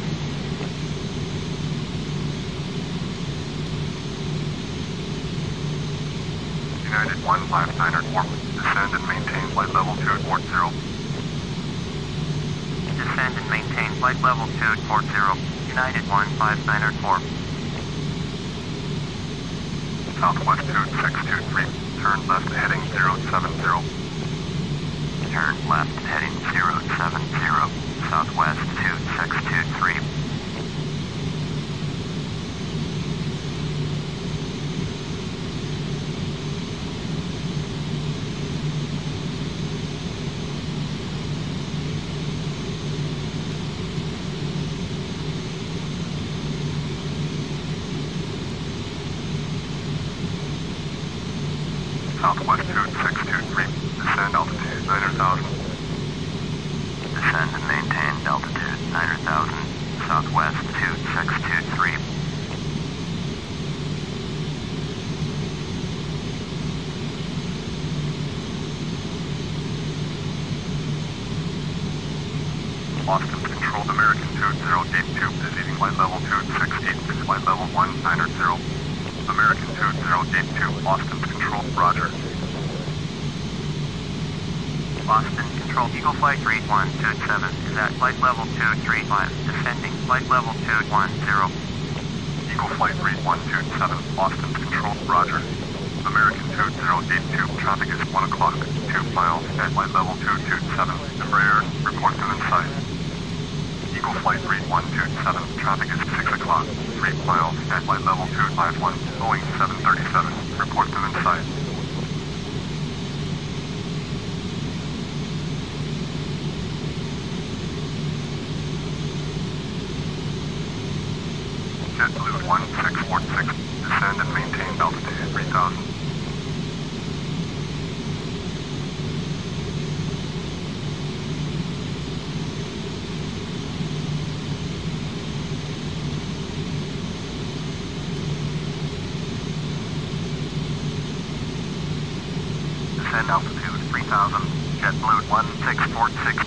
United 159.4, descend and maintain flight level 240. Descend and maintain flight level 240, United 159.4. Southwest 2623, turn left heading 070. Turn left heading 070, Southwest 2623. Southwest 2623, descend altitude 9,000. Descend and maintain altitude 9,000, Southwest 2623. Boston controlled American 2082, proceeding by level 2686 by level 190. American 2082, Boston control, Roger. Boston control, Eagle Flight 3127 is at flight level 235, descending flight level 210. Eagle Flight 3127, Boston control, Roger. American 2082, traffic is 1 o'clock, 2 miles at flight level 227, Embraer, report to inside. Eagle Flight 3127, traffic is 6 o'clock, 3 miles, at flight level 251, Boeing 737, report to inside. JetBlue 1646, descend and maintain altitude 3000. Altitude 3000, JetBlue 1646.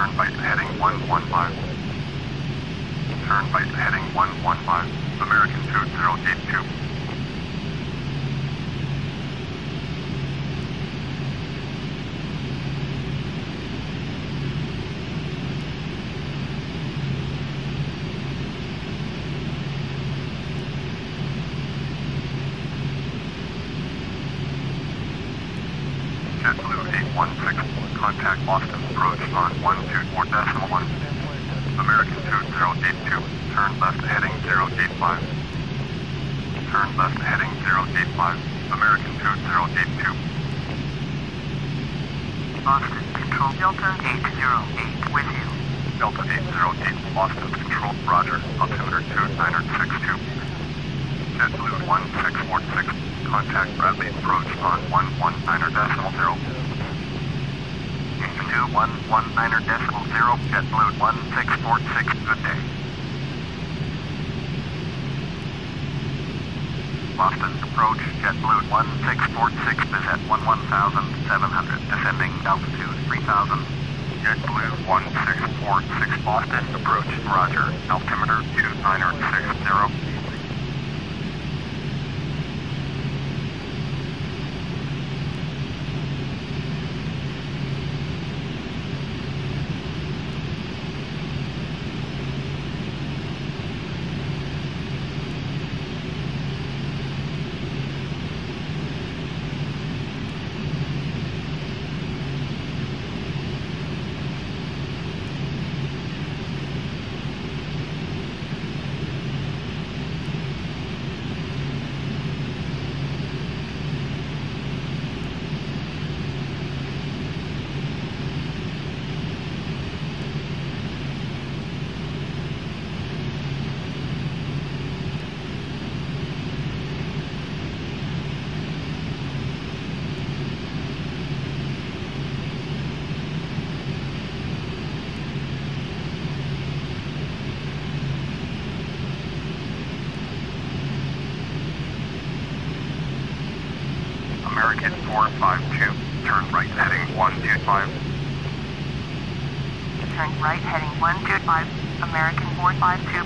Turn by heading 115. Turn by heading 115. American 2082. JetBlue 816, contact Boston, approach on 124.1. American 2082, turn left heading 085. Turn left heading 085, American 2082. Boston control, Delta 808 with you. Delta 808, Boston control, Roger, altimeter 2962. JetBlue 1646, contact Bradley, approach on 119.0. 2119.0, JetBlue 1646, good day. Boston approach, JetBlue 1646 is at 11,700, descending altitude 3,000. JetBlue 1646, Boston approach, Roger, altimeter 2960. 2, turn right heading 125. Turn right heading 125, American 452.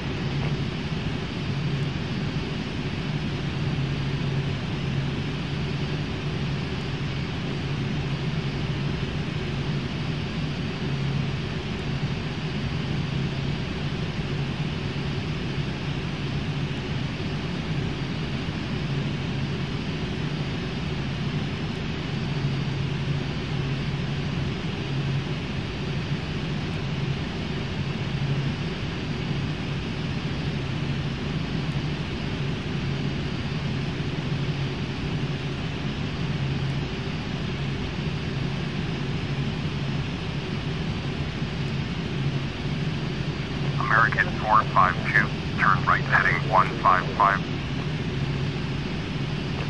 American 452, turn right heading 155.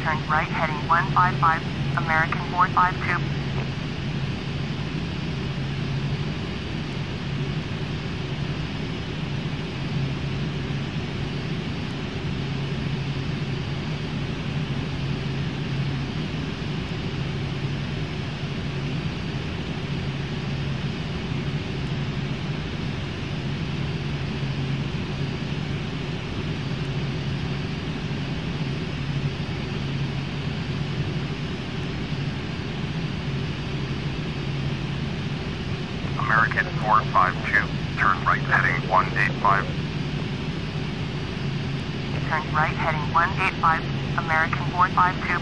Turn right heading 155, American 452. American 452, turn right heading 185. Turn right heading 185, American 452.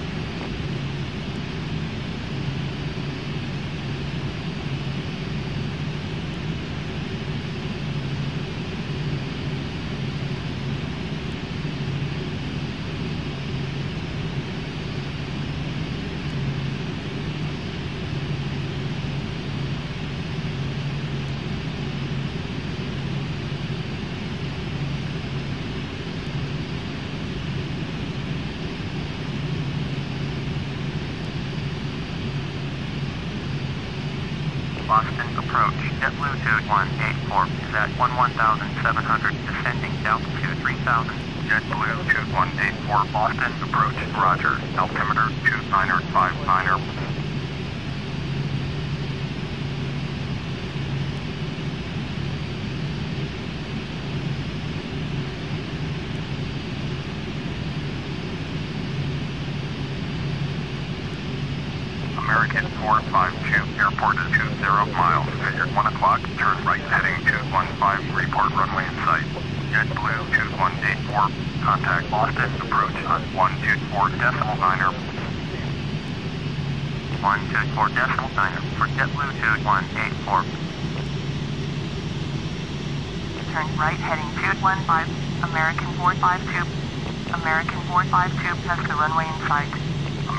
Boston approach, JetBlue 2184 is at 11,700, descending altitude 3,000. JetBlue 2184, Boston approach, roger, altimeter 2959. American 452, airport is 20 miles, figure 1 o'clock, turn right heading 215, report runway in sight. JetBlue 2184, contact Boston, approach on 124.9. 124.9 for JetBlue 2184. Turn right heading 215, American 452, American 452, test the runway in sight.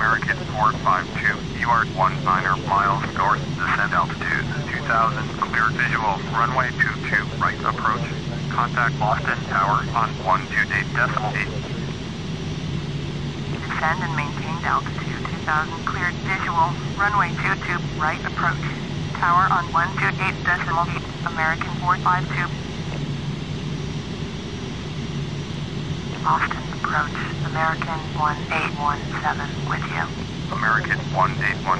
American 452, you are 19 miles north, descent altitude 2000, clear visual, runway 22, right approach, contact Boston Tower on 128.8. Descend and maintained altitude 2000, cleared visual, runway 22, right approach, tower on 128.8, American 452. Boston. Approach, American 1817, with you. American 1817,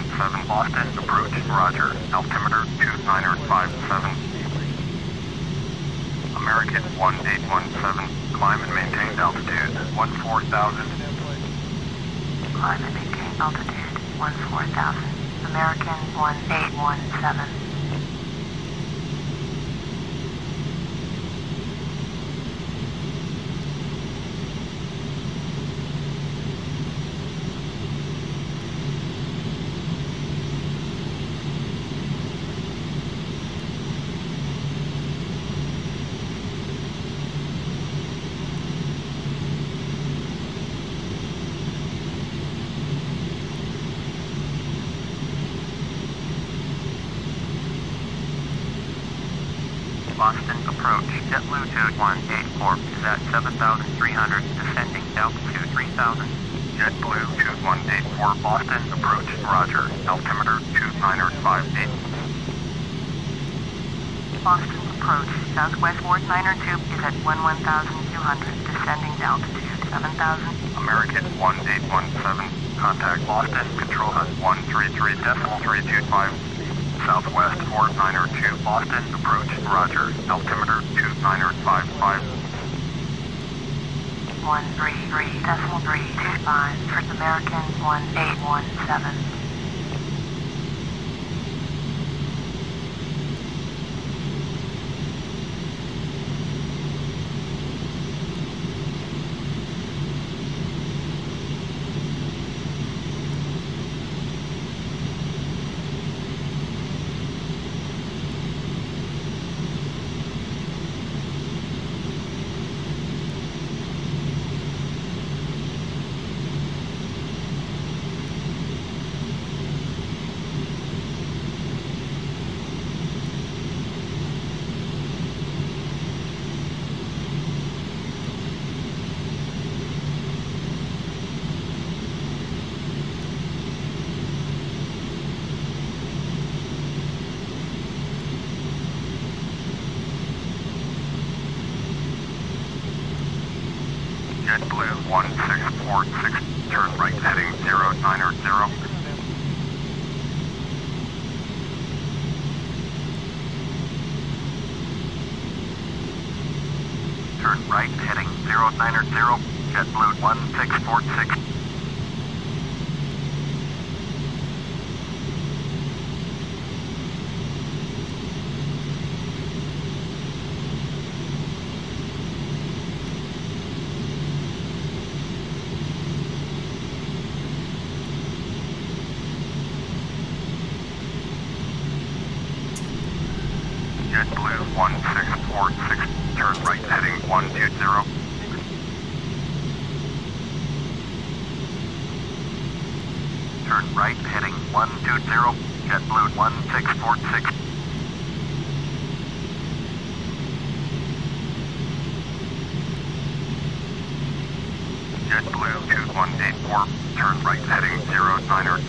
Boston, approach, roger, altimeter 2957. American 1817, climb and maintain altitude, 14,000. Climb and maintain altitude, 14,000, American 1817. Boston approach, JetBlue 2184 is at 7,300, descending altitude 3,000. JetBlue 2184, Boston approach, roger, altimeter 2958. Boston approach, Southwest Ward 902 is at 11,200, descending altitude 7,000. American 1817, Contact Boston, control at 133.325, Southwest 4902 Boston, approach, roger, altimeter 2955. 133.325, First American 1817. JetBlue 1646, turn right heading 090. Turn right heading 090, JetBlue 1646. JetBlue 1646, turn right heading 120.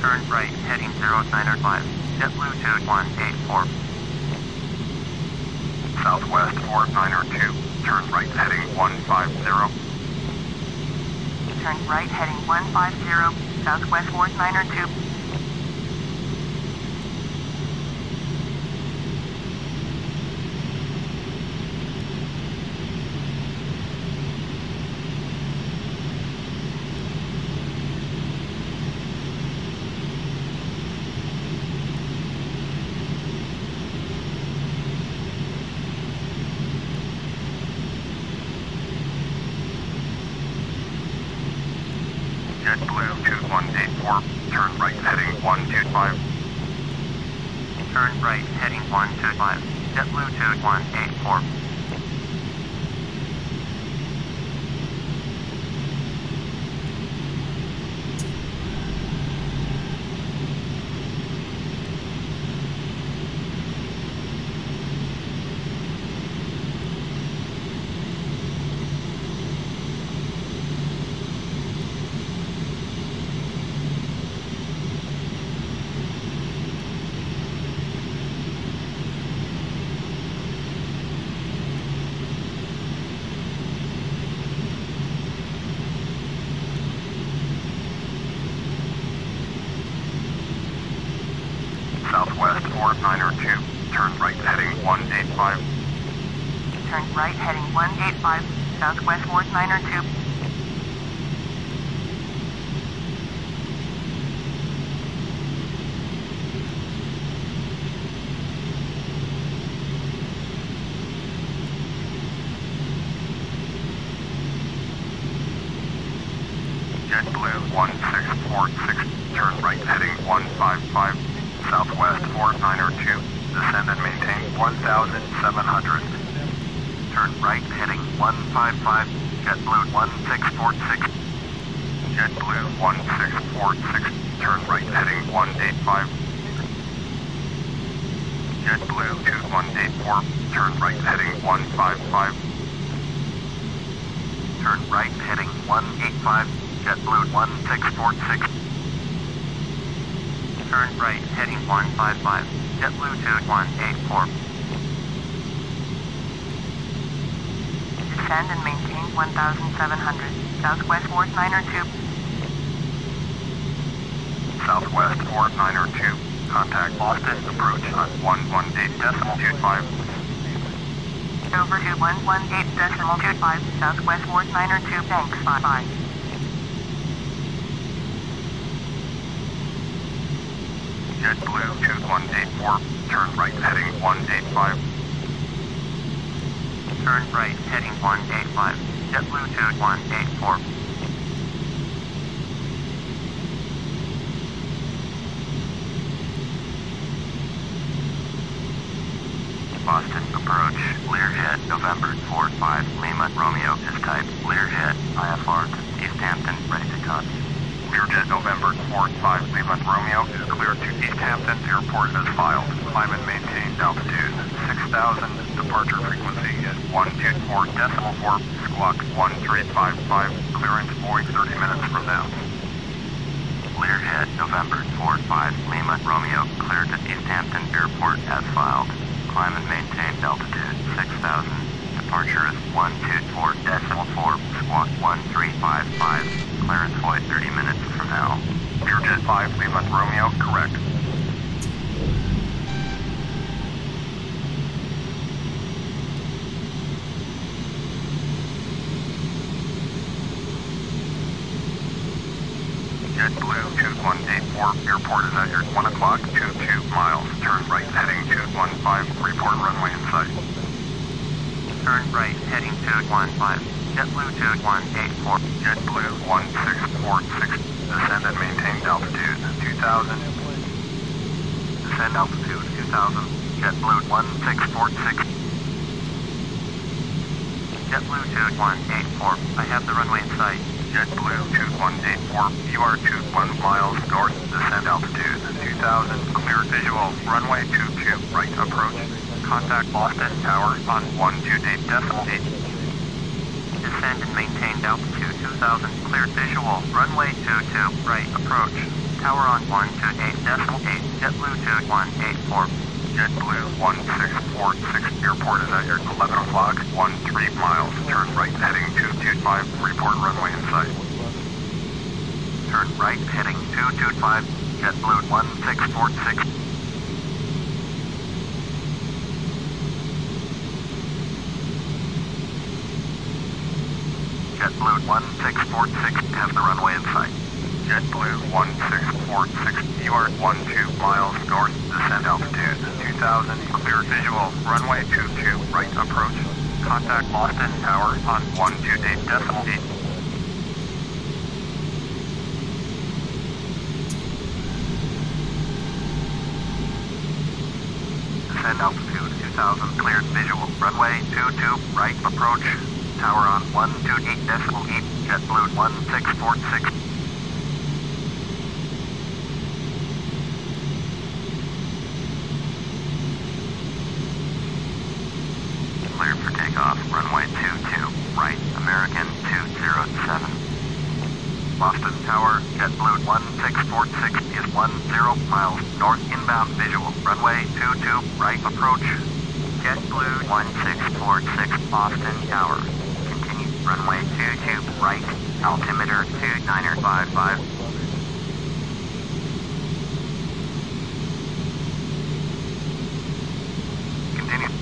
Turn right heading 120, JetBlue 1646. JetBlue 2184, turn right heading 0905. Turn right heading 0905. JetBlue 2184. Southwest 4902, turn right heading 150. Turn right heading 150, Southwest 4902. JetBlue 2184, turn right heading 125. Turn right heading 125, JetBlue 2184. Southwest 4902, turn right heading 185. Turn right heading 185, Southwest 4902. JetBlue 1646, turn right heading 155. Southwest 4902, descend and maintain 1,700. Turn right heading 155, JetBlue 1646. JetBlue 1646, turn right heading 185. JetBlue 2184, turn right heading 155. Turn right heading 185, JetBlue 1646. Turn right, heading 155, JetBlue 2184. Descend and maintain 1,700. Southwest, Ward 902. Southwest, Ward 902. Contact Boston. Approach on 118.25. Over to 118.25. Southwest, Ward 902. Thanks. Bye-bye. JetBlue 2184. Turn right heading 185. Turn right, heading 185, JetBlue 2184. Boston approach, Learjet, November 45, Lima, Romeo is type, Learjet, IFR to East Hampton, ready to copy. Learjet, November 45, Lima, Romeo is clear to East Hampton, airport as filed. Climb and maintain altitude 6,000, departure frequency is 124.4, squawk 1355, clearance void 30 minutes from now. Learjet, November 45, Lima, Romeo, cleared at East Hampton Airport as filed. Climb and maintain altitude 6,000, departure is 124.4, squawk 1355, clearance void 30 minutes from now. Learjet 5, Lima, Romeo, correct. JetBlue 2184, airport is at your 1 o'clock, 22 miles. Turn right, heading 215, report runway in sight. Turn right, heading 215, JetBlue 2184. JetBlue 1646, descend and maintain altitude 2000. Descend altitude 2000, JetBlue 1646. JetBlue 2184, I have the runway in sight. JetBlue 2184, you are 21 miles north, descend altitude 2000, clear visual, runway 22, right approach, contact Boston Tower on 128.8. Descend and maintain altitude 2000, clear visual, runway 22, right approach, tower on 128.8, JetBlue 2184. JetBlue 1646, airport is at your 11 o'clock, 13 miles, turn right heading 225, report runway in sight. Turn right heading 225, JetBlue 1646. JetBlue 1646, have the runway in sight. JetBlue 1646, you are 12 miles north, descend altitude 2000, clear visual, runway 22, right approach, contact Boston Tower on 128.8. Descend altitude 2000, cleared visual, runway 22, right approach, tower on 128.8, JetBlue 1646. Cleared for takeoff, runway 22, right, American 207. Boston Tower, JetBlue 1646 is 10 miles north, inbound visual, runway 22, right approach. JetBlue 1646, Boston Tower, continue, runway 22, right, altimeter 2955.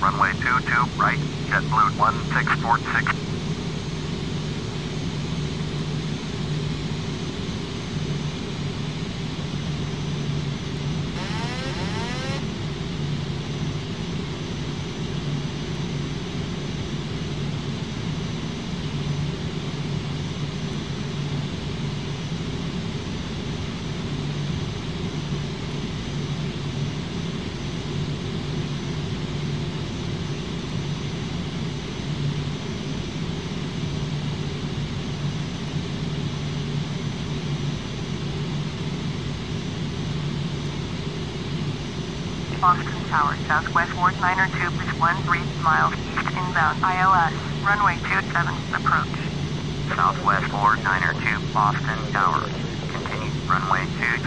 Runway 22, right, JetBlue 1646. Boston Tower, Southwest Ward 902 is 13 miles east inbound ILS, runway 27, approach. Southwest Ward 902, Boston Tower, continue, runway 27,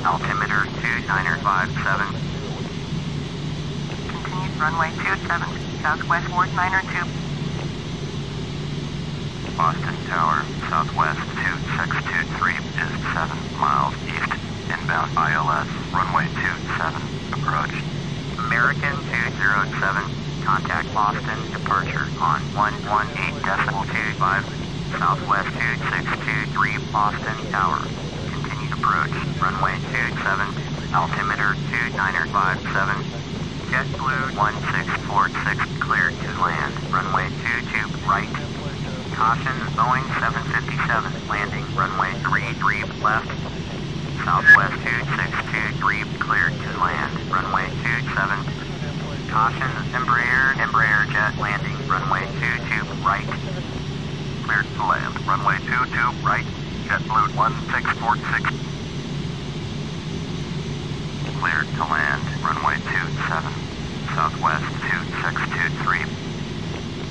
altimeter 2957. Continue, runway 27, Southwest Ward 902. Boston Tower, Southwest 2623 is 7 miles east. Inbound ILS, runway 27, approach. American 207, contact Boston, departure on 118.25, Southwest 2623, Boston Tower. Continued approach, runway 27, altimeter 2957, JetBlue 1646, cleared to land, runway 22 right. Caution, Boeing 757, landing, runway 33 left. Southwest 2623, cleared to land, runway 27. Caution, Embraer jet, landing, runway 22 right. Cleared to land, runway 22 right, JetBlue 1646. Cleared to land, runway 27, Southwest 2623.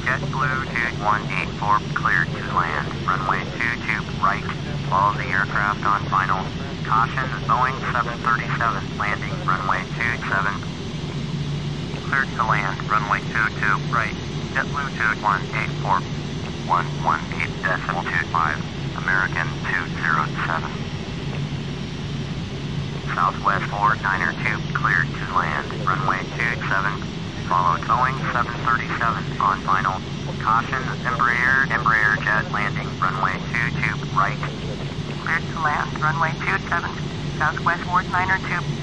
JetBlue 2184 cleared to land, runway 22 right, follow the aircraft on final, caution Boeing 737 landing, runway 27, cleared to land, runway 22 right, JetBlue 2184, 118.25, American 207, Southwest 492 cleared to land, runway 27, followed Boeing 737 on final. Caution, Embraer jet landing, runway 22 right. Cleared to land, runway 27, Southwest Ward 902.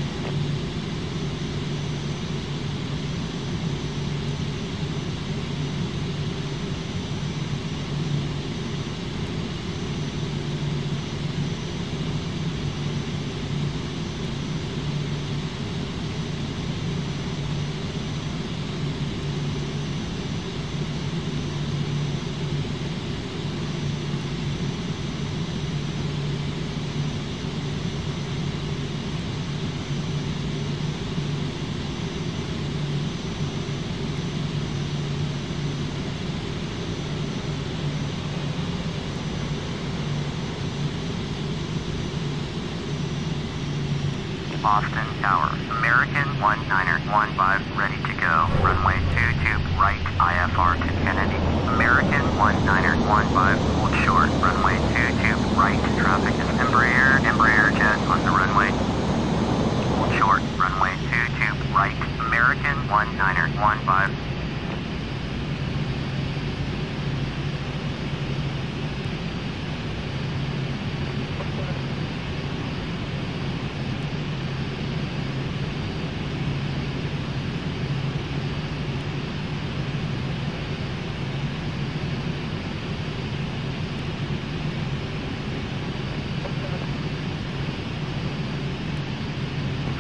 Boston Tower, American 1915, ready to go, runway 22 right, IFR to Kennedy, American 1915, hold short, runway 22 right, traffic is Embraer jet on the runway, hold short, runway 22 right, American 1915.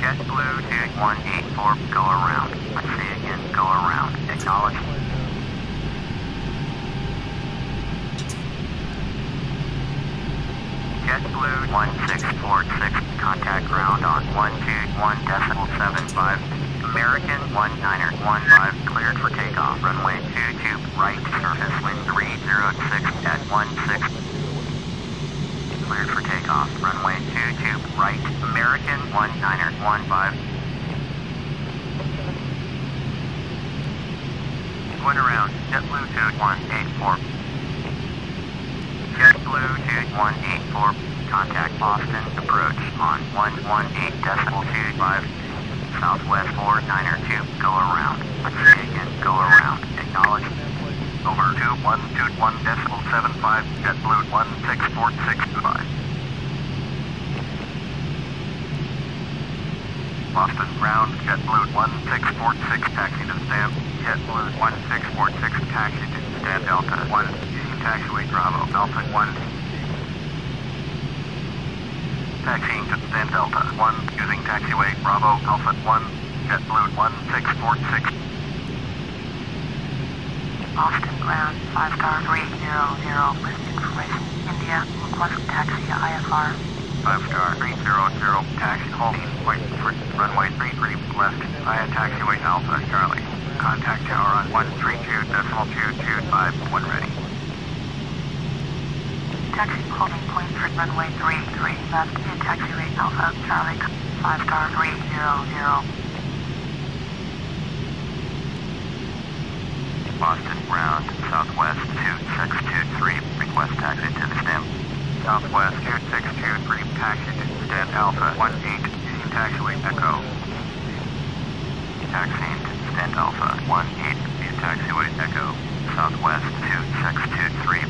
JetBlue 2184, go around. I say again, go around. Acknowledge. JetBlue 1646, contact ground on 121.75. American 1915, cleared for takeoff. Runway 22 right, surface wind 306 at 16. Cleared for takeoff. Runway 22 right. American 1915. Going around. JetBlue 2184. JetBlue 2184. Contact Boston. Approach on 118.25. Southwest 492. Go around. Let's say again. Go around. Acknowledge. Over 2121.75. JetBlue 1646.5. Boston ground, JetBlue 1646, taxi to stand, JetBlue 1646, taxi to stand, Delta 1, taxiway Bravo, Delta 1, taxiing to stand, Delta 1, using taxiway Bravo, Alpha 1, JetBlue 1646, Boston ground, 5-star 300, list information, India, request taxi to IFR. 5-star 300, taxi holding, wait for runway 33 left, via taxiway Alpha Charlie. Contact tower on 132.225 when ready. Taxi holding point for runway 33 left, in taxiway Alpha Charlie, 5-star 300. Boston round Southwest 2623, request taxi to the stem. Southwest 2623, taxi to stem Alpha 18, taxiway Echo. Taxi to stem Alpha 18, taxiway Echo. Southwest 2623.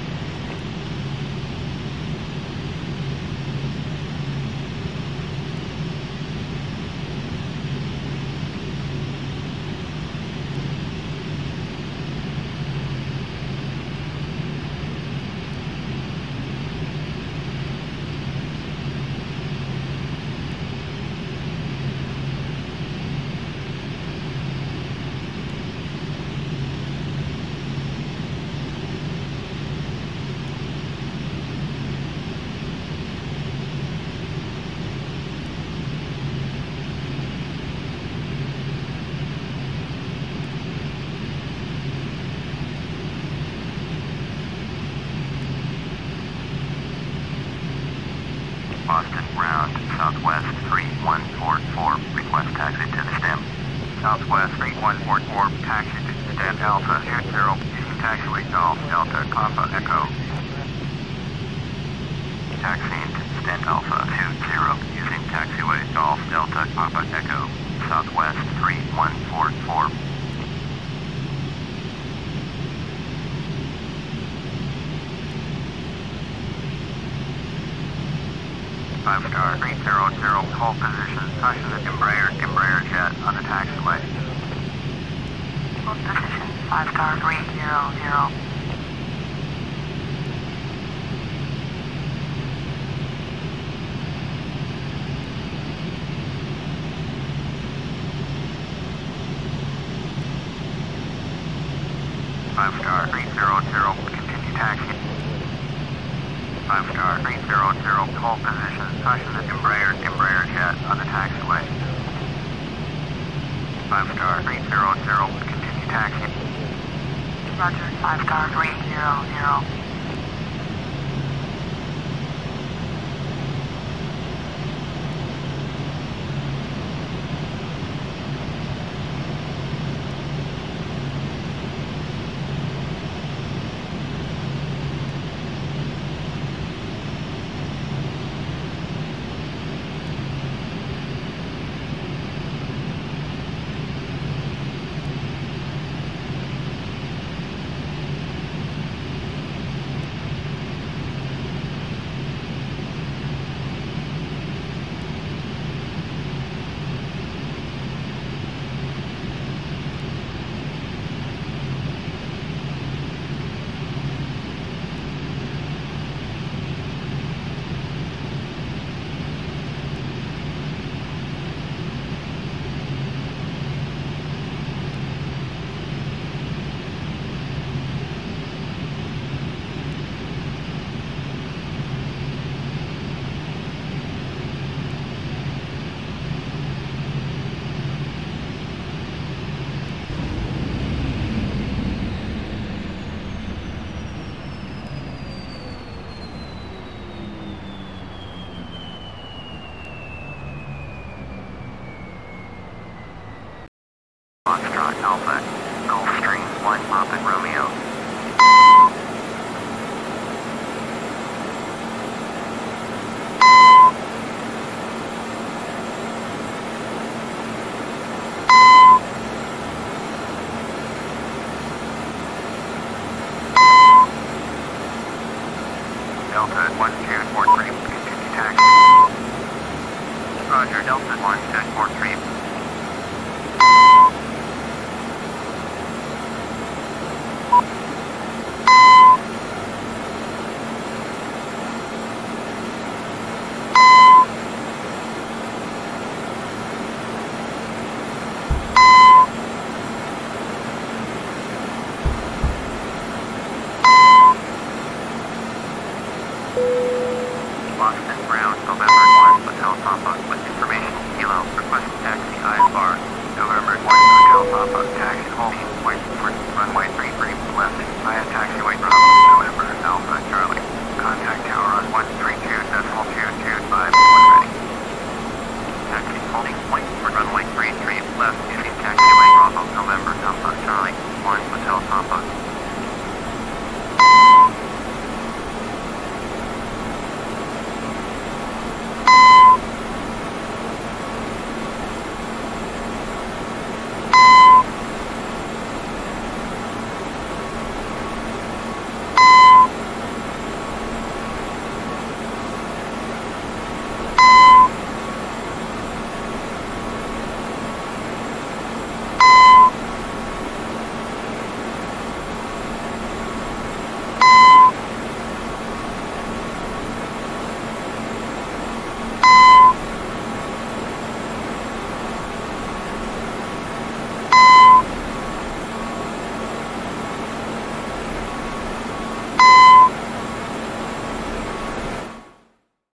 Boston round Southwest 3144, request taxi to the stem. Southwest 3144, taxi to the stem Alpha 20, using taxiway Golf Delta Compa Echo. Taxi to stem Alpha 20, using taxiway Golf Delta Compa Echo. Southwest 3144. Five-star 300, hold position, caution the Embraer jet on the taxiway. Hold position, five-star 300. Five-star 300, continue taxi. Five-star 300, hold position. Caution the Embraer jet on the taxiway. Five-star 300, continue taxi. Roger, five-star 300. Foxtrot Alpha, Gulfstream 1 Papa Romeo. Delta 1243, continue taxi. Roger, Delta 1243.